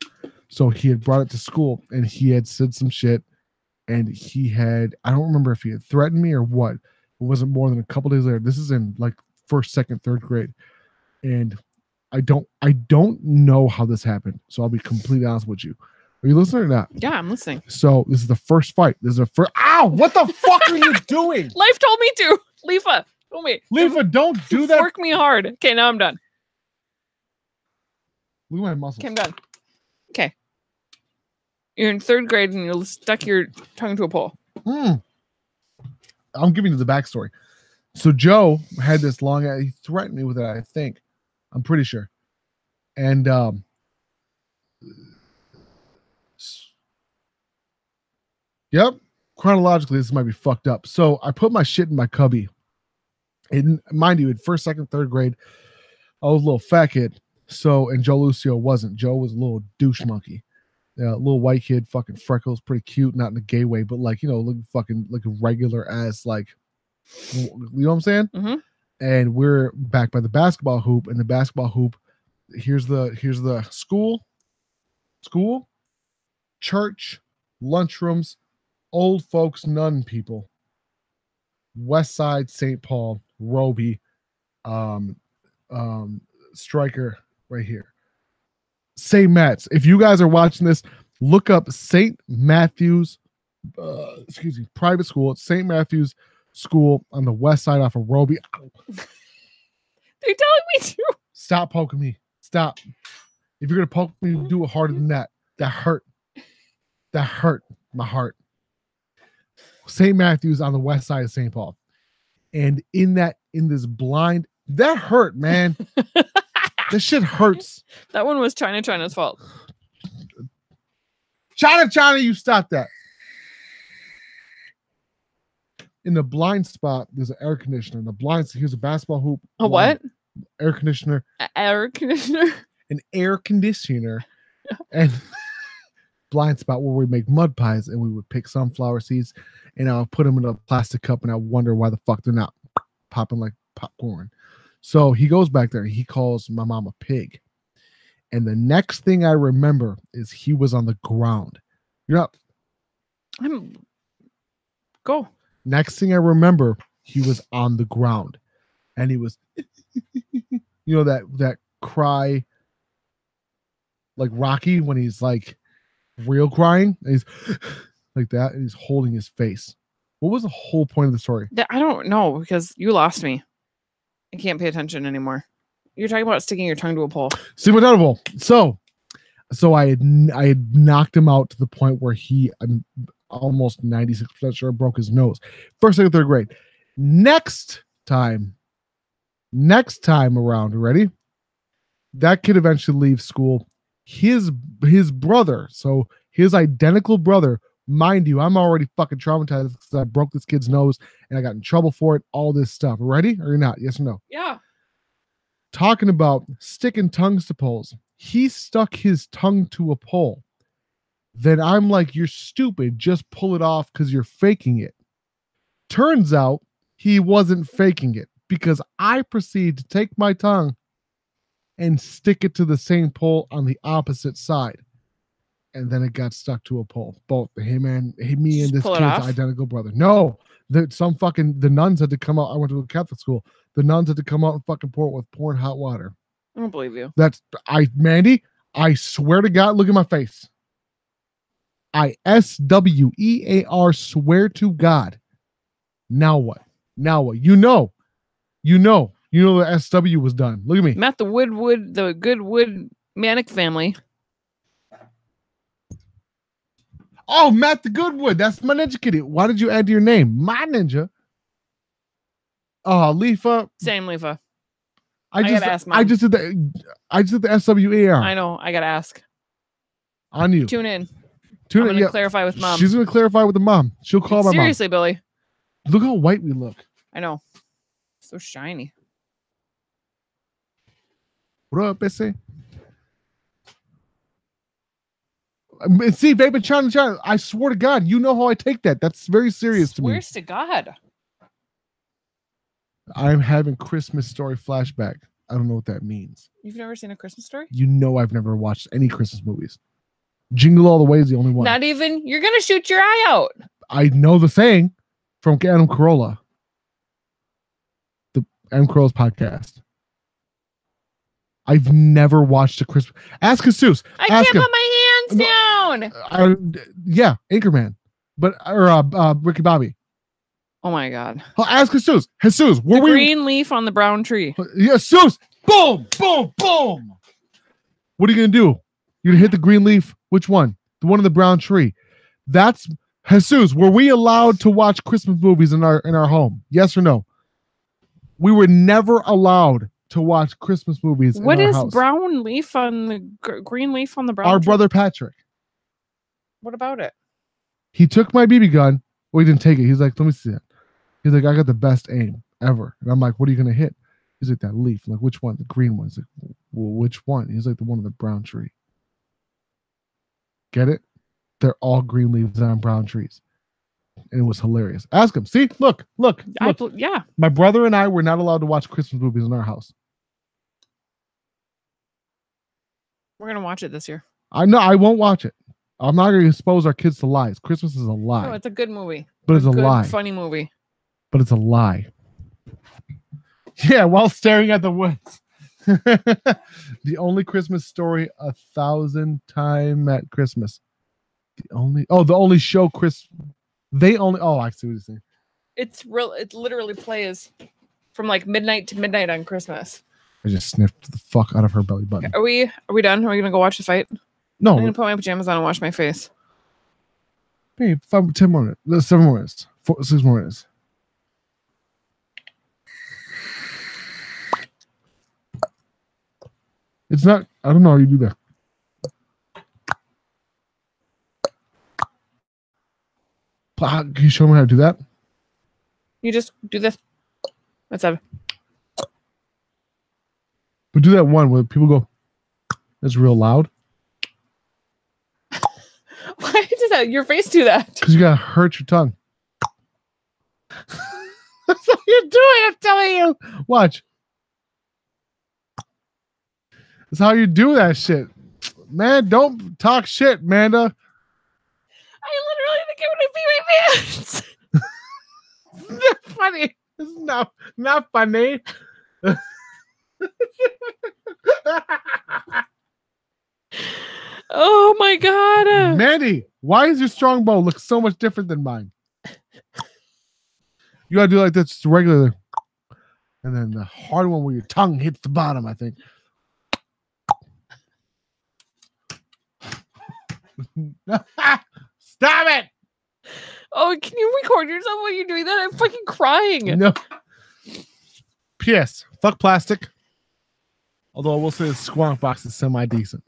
So he had brought it to school, and he had said some shit. And he had, I don't remember if he had threatened me or what. It wasn't more than a couple days later. This is in like first, second, third grade. And I don't I don't know how this happened. So I'll be completely honest with you. Are you listening or not? Yeah, I'm listening. So this is the first fight. This is the first. Ow! What the fuck are you doing? Life told me to. Leafa, told me. Leafa, don't do you that. Fork me hard. Okay, now I'm done. Look at my muscles. Okay, I'm done. Okay. You're in third grade and you stuck your tongue to a pole. Hmm. I'm giving you the backstory. So Joe had this long, he threatened me with it, I think. I'm pretty sure. And um, yep, chronologically, this might be fucked up. So I put my shit in my cubby. And mind you, in first, second, third grade, I was a little fat kid. So, and Joe Lucio wasn't. Joe was a little douche monkey. Yeah, little white kid, fucking freckles, pretty cute, not in a gay way, but like, you know, look fucking like regular ass, like, you know what I'm saying? Mm-hmm. And we're back by the basketball hoop, and the basketball hoop, here's the here's the school, school, church, lunchrooms, old folks, nun people, West Side, Saint Paul, Roby, um, um, Striker right here. Saint Matt's. If you guys are watching this, look up Saint Matthew's, uh, excuse me, private school. It's Saint Matthew's School on the west side off of Roby. Ow. They're telling me to. Stop poking me. Stop. If you're going to poke me, do it harder than that. That hurt. That hurt my heart. Saint Matthew's on the west side of Saint Paul. And in that, in this blind, that hurt, man. This shit hurts. That one was China China's fault. China China, you stop that. In the blind spot, there's an air conditioner. In the blind, here's a basketball hoop. A what? Air conditioner. A air conditioner. An air conditioner. And blind spot where we make mud pies, and we would pick sunflower seeds, and I'll put them in a plastic cup, and I wonder why the fuck they're not popping like popcorn. So he goes back there. He calls my mom a pig. And the next thing I remember is he was on the ground. You're up. I'm. Go. Next thing I remember, he was on the ground. And he was, you know, that, that cry, like Rocky when he's like real crying. And he's like that. And he's holding his face. What was the whole point of the story? I don't know, because you lost me. I can't pay attention anymore. You're talking about sticking your tongue to a pole. Stick my tongue to a pole. So, so I had, I had knocked him out to the point where he, I'm almost ninety-six percent sure, broke his nose. First, second, third grade. Next time, next time around, ready? That kid eventually leaves school. His, his brother, so his identical brother, mind you, I'm already fucking traumatized because I broke this kid's nose and I got in trouble for it. All this stuff. Ready or not? Yes or no? Yeah. Talking about sticking tongues to poles. He stuck his tongue to a pole. Then I'm like, you're stupid. Just pull it off because you're faking it. Turns out he wasn't faking it, because I proceeded to take my tongue and stick it to the same pole on the opposite side. And then it got stuck to a pole. Both him and him, me and this kid's identical brother. No, that some fucking the nuns had to come out. I went to a Catholic school. The nuns had to come out and fucking pour it with pouring hot water. I don't believe you. That's I, Mandy. I swear to God, look at my face. I S W E A R swear to God. Now what? Now what? You know, you know, you know the S W was done. Look at me. Matt the Woodwood, the Goodwood Manic family. Oh, Matt the Goodwood. That's my ninja kitty. Why did you add your name? My ninja. Oh, uh, Leafa. Same Leafa. I, I just gotta ask mine. I just did the I just did the S W A R. I know. I gotta ask. On you. Tune in. Tune I'm in. Gonna yeah. clarify with mom. She's gonna clarify with the mom. She'll call my mom. Seriously, Billy. Look how white we look. I know. So shiny. What up, Bessie? See, Vaping China China, I swear to God, you know how I take that. That's very serious to me. Swears to God. I'm having Christmas Story flashback. I don't know what that means. You've never seen a Christmas Story? You know I've never watched any Christmas movies. Jingle All the Way is the only one. Not even, you're going to shoot your eye out. I know the saying from Adam Carolla. The Adam Carolla's podcast. I've never watched a Christmas. Ask Jesus. I can't put my hands down. Uh, yeah, Anchorman, but or uh, uh, Ricky Bobby. Oh my God! I'll ask Jesus. Jesus, were the we green leaf on the brown tree? Yes, Jesus! Boom, boom, boom! What are you gonna do? You're gonna hit the green leaf. Which one? the one in the brown tree. That's Jesus. Were we allowed to watch Christmas movies in our in our home? Yes or no? We were never allowed to watch Christmas movies. What in our is house. Brown leaf on the gr green leaf on the brown? Our tree? Brother Patrick. What about it? He took my B B gun. Well, he didn't take it. He's like, let me see it. He's like, I got the best aim ever. And I'm like, what are you gonna hit? He's like, that leaf. I'm like, which one? The green one. He's like, well, which one? He's like, the one on the brown tree. Get it? They're all green leaves on brown trees. And it was hilarious. Ask him. See, look, look, look. I, yeah. My brother and I were not allowed to watch Christmas movies in our house. We're gonna watch it this year. I know. I won't watch it. I'm not gonna expose our kids to lies. Christmas is a lie. No, it's a good movie. But it's, it's a good, lie. Funny movie. But it's a lie. Yeah, while staring at the woods. The only Christmas story a thousand time at Christmas. The only oh, the only show Chris. They only oh, I see what you're saying. It's real. It literally plays from like midnight to midnight on Christmas. I just sniffed the fuck out of her belly button. Are we are we done? Are we gonna go watch the fight? No, I'm gonna put my pajamas on and wash my face. Babe, five, ten more minutes, seven more minutes, four, six more minutes. It's not. I don't know how you do that. Can you show me how to do that? You just do this. Let's have it. But do that one where people go, that's real loud. Why does that your face do that? Because you gotta hurt your tongue. That's what you're doing, I'm telling you. Watch. That's how you do that shit. Man, don't talk shit, Manda. I literally think I'm gonna pee my pants. It's not funny. It's not, not funny. Oh my god. Mandy, why does your strongbow look so much different than mine? You gotta do like this just regularly. And then the hard one where your tongue hits the bottom, I think. Stop it! Oh, can you record yourself while you're doing that? I'm fucking crying. No. P S Fuck plastic. Although I will say the squonk box is semi-decent.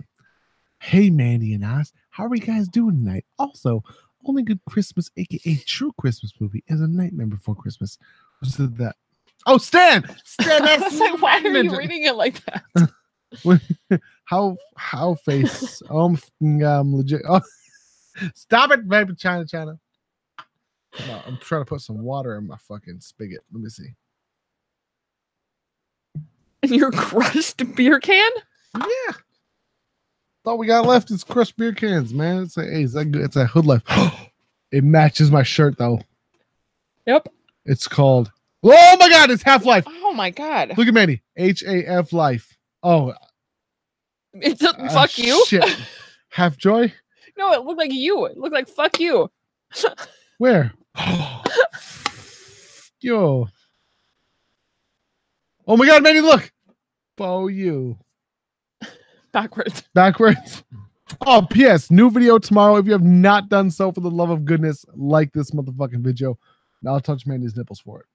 Hey, Mandy and Oz. How are you guys doing tonight? Also, Only Good Christmas, a k a. True Christmas Movie, is a Nightmare Before Christmas. What's that? Oh, Stan! Stan, that's like, why are you reading it like that? how, how face? Oh, I'm, I'm legit. Oh. Stop it, baby. China, China. Come on, I'm trying to put some water in my fucking spigot. Let me see. In your crushed beer can? Yeah. All we got left is crushed beer cans, man. It's a, hey, it's a, it's a hood life. It matches my shirt, though. Yep. It's called, oh my god, it's Half-Life. Oh my god. Look at Mandy. H A F Life. Oh. It doesn't uh, fuck you. Shit. Half-Joy? No, it looked like you. It looked like fuck you. Where? Yo. Oh my god, Mandy, look. Bo you. Backwards. Backwards. Oh, P S New video tomorrow. If you have not done so, for the love of goodness, like this motherfucking video. And I'll touch Mandy's nipples for it.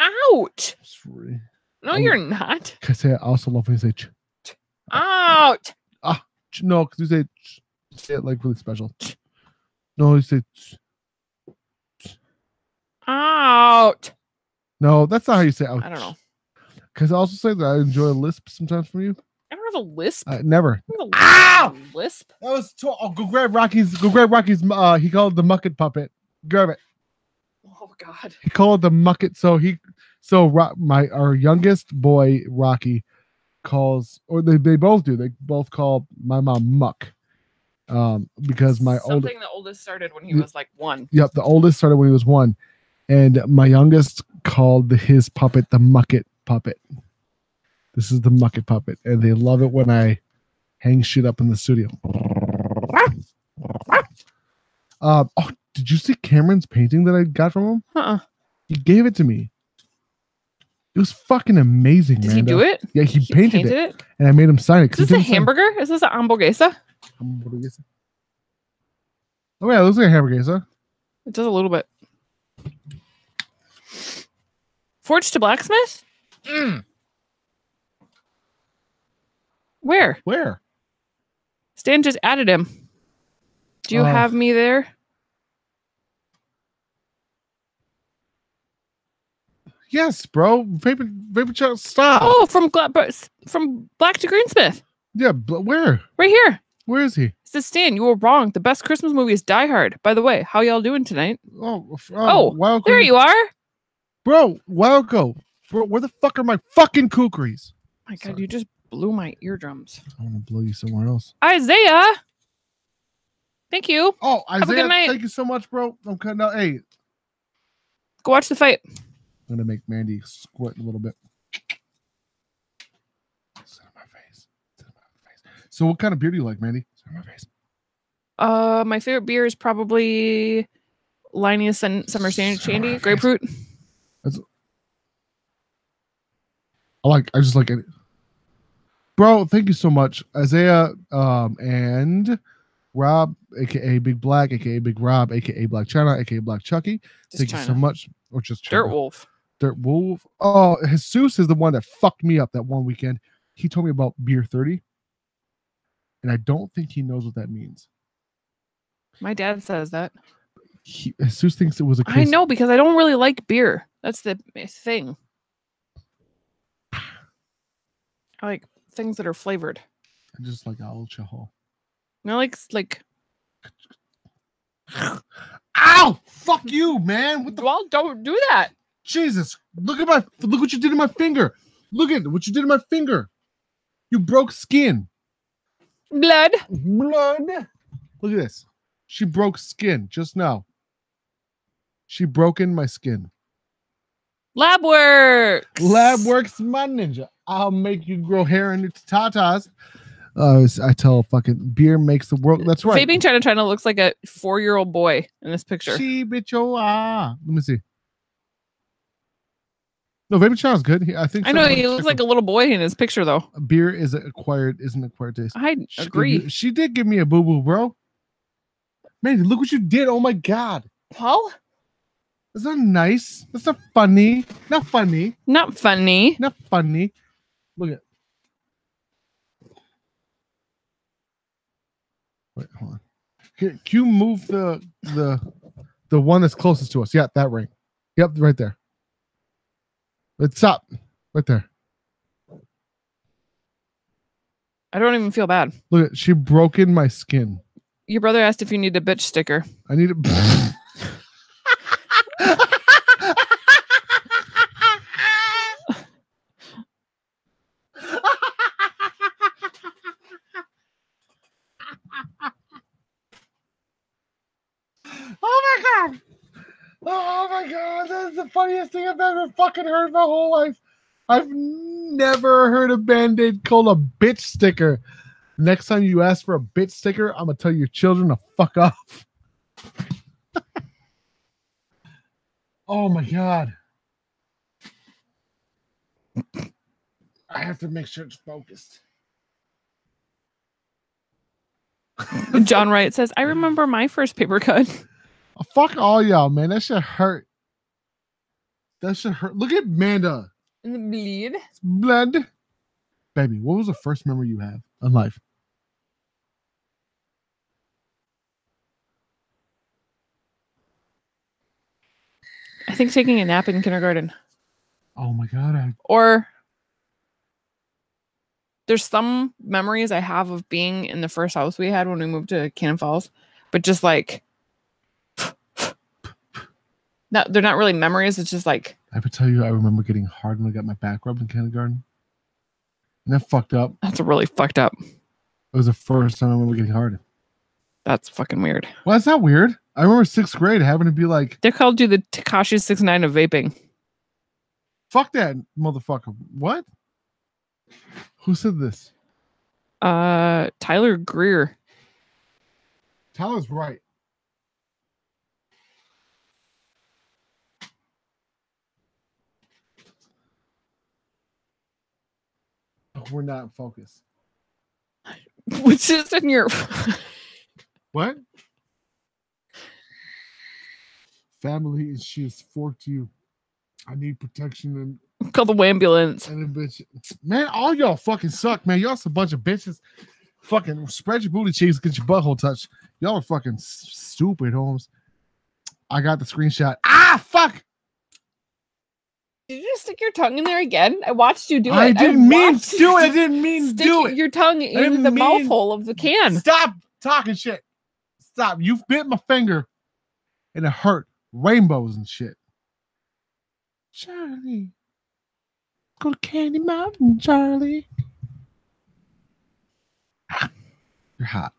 Out. Sorry. No, I'm, you're not. Because I also love when you say ch. ch out. Ah, ch no, because you say ch. Say it like really special. No, you say out. No, that's not how you say out. I don't know. Because I also say that I enjoy a lisp sometimes from you. I don't have a lisp. Uh, never. I don't have a lisp. Ow! Lisp. That was too. Oh, go grab Rocky's. Go grab Rocky's. Uh, he called it the Mucket puppet. Grab it. Oh God. He called it the Mucket. So he, so Rock, my our youngest boy Rocky, calls, or they they both do. They both call my mom Muck. Um, because my oldest, something the oldest started when he was like one. Yep, the oldest started when he was one, and my youngest called his puppet the Mucket puppet. This is the Mucket puppet, and they love it when I hang shit up in the studio. Um, oh, did you see Cameron's painting that I got from him? Uh-uh. He gave it to me. It was fucking amazing. Did Amanda. He do it? Yeah, he, he painted, painted it, it, and I made him sign it. Is this a hamburger? Is this an hamburguesa? Oh yeah, it looks like a hamburger, huh? It does a little bit. Forge to blacksmith? Mm. Where? Where? Stan just added him. Do you uh, have me there? Yes, bro. Vapor, vapor chat. Stop. Oh, from from black to greensmith. Yeah, but where? Right here. Where is he? Says Stan, you were wrong. The best Christmas movie is Die Hard. By the way, how y'all doing tonight? Oh, uh, oh, Wilco. There you are, bro. Wilco, bro, where the fuck are my fucking kukris? My God, sorry. You just blew my eardrums. I want to blow you somewhere else. Isaiah, thank you. Oh, Isaiah, have a good night. Thank you so much, bro. I'm cutting out. Hey, go watch the fight. I'm gonna make Mandy squirt a little bit. Sit on my face. Sit on my face. So, what kind of beer do you like, Mandy? Sit on my face. Uh, my favorite beer is probably Linus and Summer Sandwich Candy, grapefruit. That's, I like. I just like it. Bro, thank you so much, Isaiah, um, and Rob, aka Big Black, aka Big Rob, aka Black China, aka Black Chucky. Just thank China. You so much, or just China. Dirt Wolf. Dirt Wolf. Oh, Jesus is the one that fucked me up that one weekend. He told me about beer thirty, and I don't think he knows what that means. My dad says that. He, Jesus thinks it was a case. I know, because I don't really like beer. That's the thing. I like things that are flavored. I just like alcohol. No, like, like. Ow! Fuck you, man! What the? Well, don't do that. Jesus, look at my look what you did to my finger. Look at what you did to my finger. You broke skin. Blood. Blood. Look at this. She broke skin just now. She broke in my skin. Lab works. Lab works, my ninja. I'll make you grow hair in your tatas. Uh, I tell fucking beer makes the world. That's right. Vaping China China looks like a four-year-old boy in this picture. She bitch, oh, ah. Let me see. No, Vaping China's good. He, I think. I know he looks like him. A little boy in his picture, though. Beer is acquired, isn't acquired taste. I she agree. Did, she did give me a boo boo, bro. Man, look what you did! Oh my God. Paul? That's not nice. That's not funny. Not funny. Not funny. Not funny. Look at. Wait, hold on. Can you move the the the one that's closest to us? Yeah, that ring. Yep, right there. It's up. Right there. I don't even feel bad. Look, she broke in my skin. Your brother asked if you need a bitch sticker. I need a... Oh, my God. Oh my God, that's the funniest thing I've ever fucking heard my whole life. I've never heard a Band-Aid called a bitch sticker. Next time you ask for a bitch sticker, I'm going to tell your children to fuck off. Oh my God. I have to make sure it's focused. John Wright says, I remember my first paper cut. Fuck all y'all, man. That shit hurt. That shit hurt. Look at Amanda. Bleed. Blood. Baby, what was the first memory you have in life? I think taking a nap in kindergarten. Oh my God. I... Or there's some memories I have of being in the first house we had when we moved to Cannon Falls, but just like Not, they're not really memories. It's just like. I would tell you, I remember getting hard when I got my back rubbed in kindergarten. And that fucked up. That's really fucked up. It was the first time I remember getting hard. That's fucking weird. Well, that's not weird. I remember sixth grade having to be like. They called you the Tekashi six nine of vaping. Fuck that motherfucker. What? Who said this? Uh, Tyler Greer. Tyler's right. We're not focused. Which is in your what? family and she has forked you. I need protection and call the ambulance. And a bitch, man, all y'all fucking suck, man. Y'all some bunch of bitches. Fucking spread your booty cheeks, get your butthole touched. Y'all are fucking stupid, Holmes. I got the screenshot. Ah, fuck! Did you just stick your tongue in there again? I watched you do it. I didn't I mean to do it. I didn't mean to do it. Your tongue in the mean... mouth hole of the can. Stop talking shit. Stop. You've bit my finger, and it hurt. Rainbows and shit. Charlie, go to Candy Mountain, Charlie. You're hot.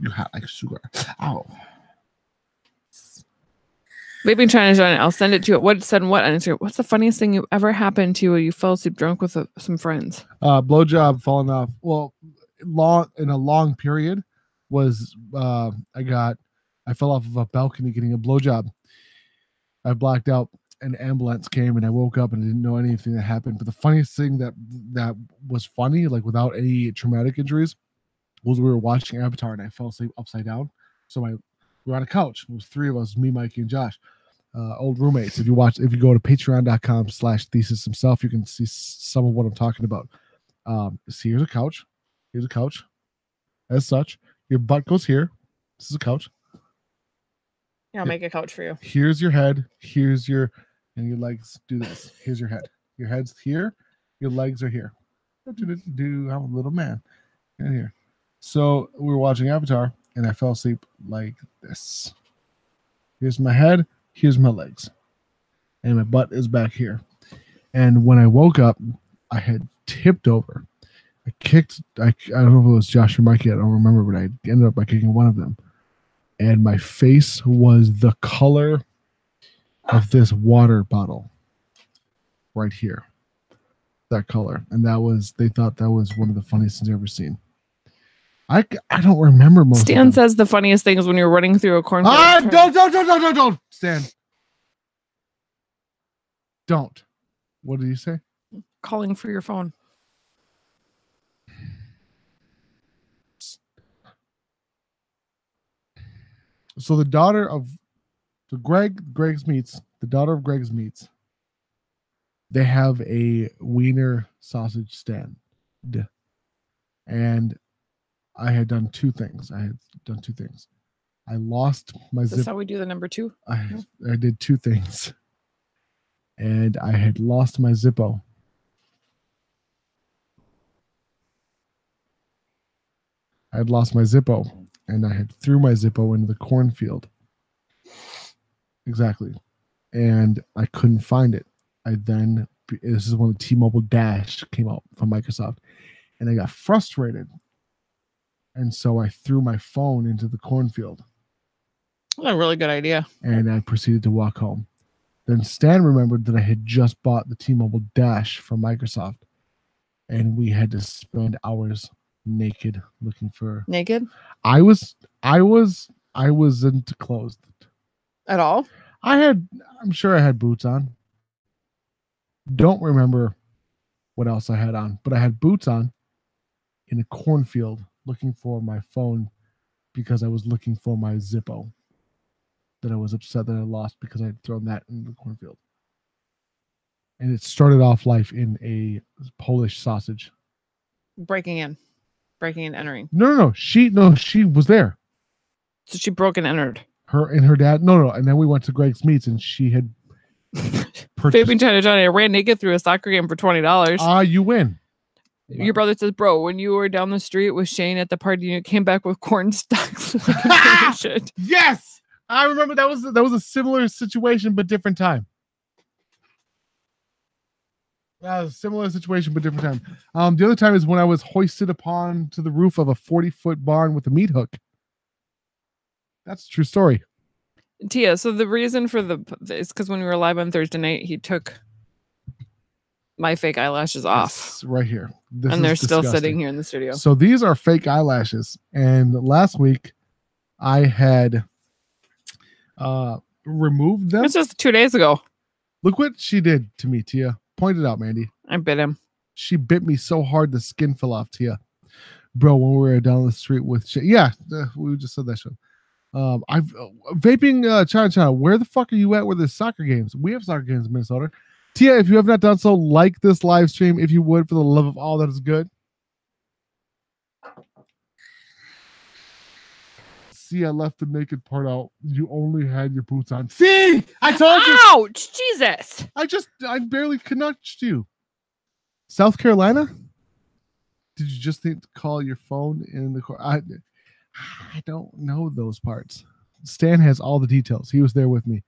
You're hot like sugar. Ow. Maybe I'm trying to join it. I'll send it to you. What said what on Instagram? What's the funniest thing you ever happened to you when you fell asleep drunk with uh, some friends? Uh, blowjob falling off. Well, long in a long period was uh, I got I fell off of a balcony getting a blowjob. I blacked out. An ambulance came and I woke up and I didn't know anything that happened. But the funniest thing that that was funny, like without any traumatic injuries, was we were watching Avatar and I fell asleep upside down. So I. We're on a couch. It was three of us, me, Mikey, and Josh, uh, old roommates. If you watch, if you go to patreon dot com slash thesis himself, you can see some of what I'm talking about. Um, see, here's a couch. Here's a couch. As such, your butt goes here. This is a couch. Yeah, I'll make a couch for you. Here's your head. Here's your, and your legs do this. Here's your head. Your head's here. Your legs are here. Do-do-do-do-do. I'm a little man. And here. So we were watching Avatar. And I fell asleep like this. Here's my head. Here's my legs. And my butt is back here. And when I woke up, I had tipped over. I kicked. I, I don't know if it was Josh or Mikey. I don't remember. But I ended up by kicking one of them. And my face was the color of this water bottle. Right here. That color. And that was, they thought that was one of the funniest things I've ever seen. I, I don't remember most. Stan of them. Says the funniest thing is when you're running through a cornfield. Ah, don't, don't, don't, don't, don't, don't, Stan. Don't. What did you say? Calling for your phone. So the daughter of the Greg, Greg's Meats, the daughter of Greg's Meats, they have a wiener sausage stand. And I had done two things. I had done two things. I lost my zipper. That's how we do the number two? I, I did two things. And I had lost my Zippo. I had lost my Zippo. And I had threw my Zippo into the cornfield. Exactly. And I couldn't find it. I then, this is when the T-Mobile Dash came out from Microsoft. And I got frustrated. And so I threw my phone into the cornfield. That's a really good idea. And I proceeded to walk home. Then Stan remembered that I had just bought the T-Mobile Dash from Microsoft. And we had to spend hours naked looking for... Naked? I was... I was... I wasn't clothed. At all? I had... I'm sure I had boots on. Don't remember what else I had on. But I had boots on in a cornfield. Looking for my phone because I was looking for my Zippo that I was upset that I lost because I had thrown that in the cornfield. And it started off life in a Polish sausage. Breaking in. Breaking and entering. No, no, no. She, no, she was there. So she broke and entered. Her and her dad. No, no. And then we went to Greg's Meats and she had purchased. Vaping China Johnny. I ran naked through a soccer game for twenty dollars. Ah, uh, you win. Your brother says, bro, when you were down the street with Shane at the party, you came back with corn stalks. Yes! I remember that was that was a similar situation, but different time. That was a similar situation, but different time. Um, the other time is when I was hoisted upon to the roof of a forty-foot barn with a meat hook. That's a true story. Tia, so the reason for the... is because when we were live on Thursday night, he took... my fake eyelashes off. It's right here. This and they're disgusting. Still sitting here in the studio. So these are fake eyelashes. And last week I had uh, removed them. It's just two days ago. Look what she did to me, Tia. Point it out, Mandy. I bit him. She bit me so hard the skin fell off, Tia. Bro, when we were down the street with shit. Yeah, we just said that shit. Um, I've uh, vaping uh, China China. Where the fuck are you at with the soccer games? We have soccer games in Minnesota. Tia, if you have not done so, like this live stream if you would, for the love of all that is good. See, I left the naked part out. You only had your boots on. See, I told you. Ouch, Jesus! I just, I barely connected you. South Carolina? Did you just need to call your phone in the car? I, I don't know those parts. Stan has all the details. He was there with me.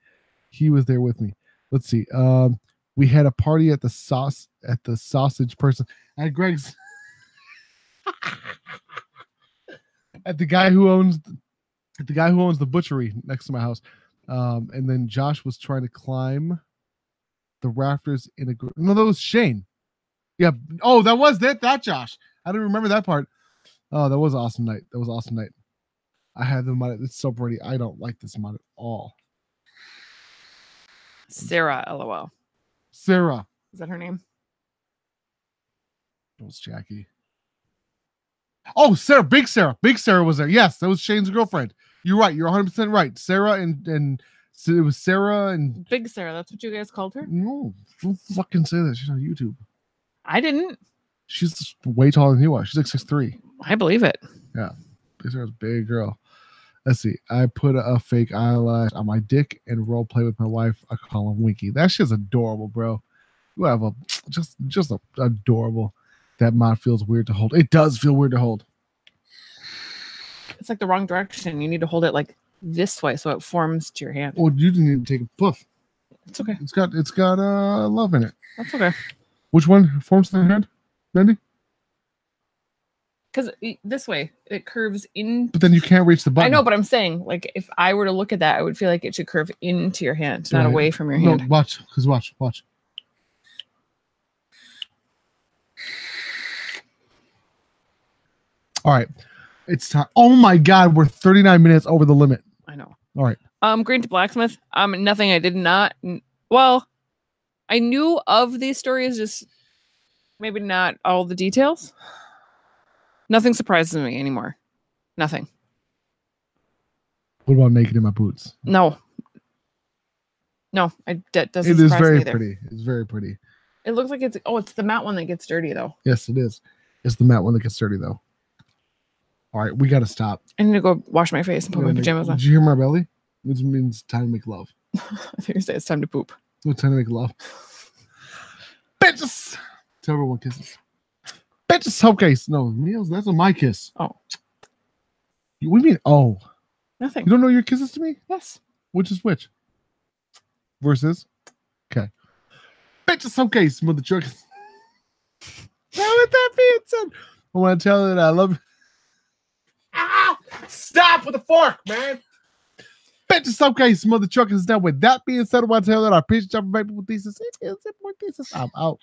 He was there with me. Let's see. Um, we had a party at the sauce at the sausage person at Greg's. At the guy who owns the guy who owns the butchery next to my house. Um, and then Josh was trying to climb the rafters in a group. No, that was Shane. Yeah. Oh, that was that that Josh. I didn't remember that part. Oh, that was an awesome night. That was an awesome night. I had the mod. It's so pretty. I don't like this mod at all. Sarah, lol. Sarah. Is that her name? It was Jackie. Oh, Sarah. Big Sarah. Big Sarah was there. Yes, that was Shane's girlfriend. You're right. You're one hundred percent right. Sarah and, and so it was Sarah and... Big Sarah. That's what you guys called her? No. Don't fucking say that. She's on YouTube. I didn't. She's way taller than you are. She's like six three. I believe it. Yeah. Big Sarah's a big girl. Let's see. I put a fake eyelash on my dick and role play with my wife. I call him Winky. That shit's adorable, bro. You have a just just a, adorable. That mod feels weird to hold. It does feel weird to hold. It's like the wrong direction. You need to hold it like this way so it forms to your hand. Well, you didn't even take a puff. It's okay. It's got it's got uh love in it. That's okay. Which one forms to the hand? Bendy? Because this way, it curves in. But then you can't reach the button. I know, but I'm saying, like, if I were to look at that, I would feel like it should curve into your hand, not yeah, away from your hand. No, watch, because watch, watch. All right. It's time. Oh, my God. We're thirty-nine minutes over the limit. I know. All right. Um, Green to Blacksmith. Um, nothing. I did not. Well, I knew of these stories, just maybe not all the details. Nothing surprises me anymore. Nothing. What about naked in my boots? No. No, I, that doesn't surprise me either. It is very pretty. It's very pretty. It looks like it's... Oh, it's the matte one that gets dirty, though. Yes, it is. It's the matte one that gets dirty, though. All right, we got to stop. I need to go wash my face and put my pajamas on. Did you hear my belly? Which means time to make love. I thought you said it's time to poop. No, time to make love. Bitches! Tell everyone kisses. Bitches, hope case. No, Niels, that's my kiss. Oh. What do you mean, oh? Nothing. You don't know your kisses to me? Yes. Which is which? Versus? Okay. Bitches, hope case, mother jerk. How would that be? Son? I want to tell you that I love you. Ah! Stop with the fork, man! Bitch, in some case, mother truck is done. With that being said, I want to tell that our pitch jumping back with thesis. It is important thesis. I'm out.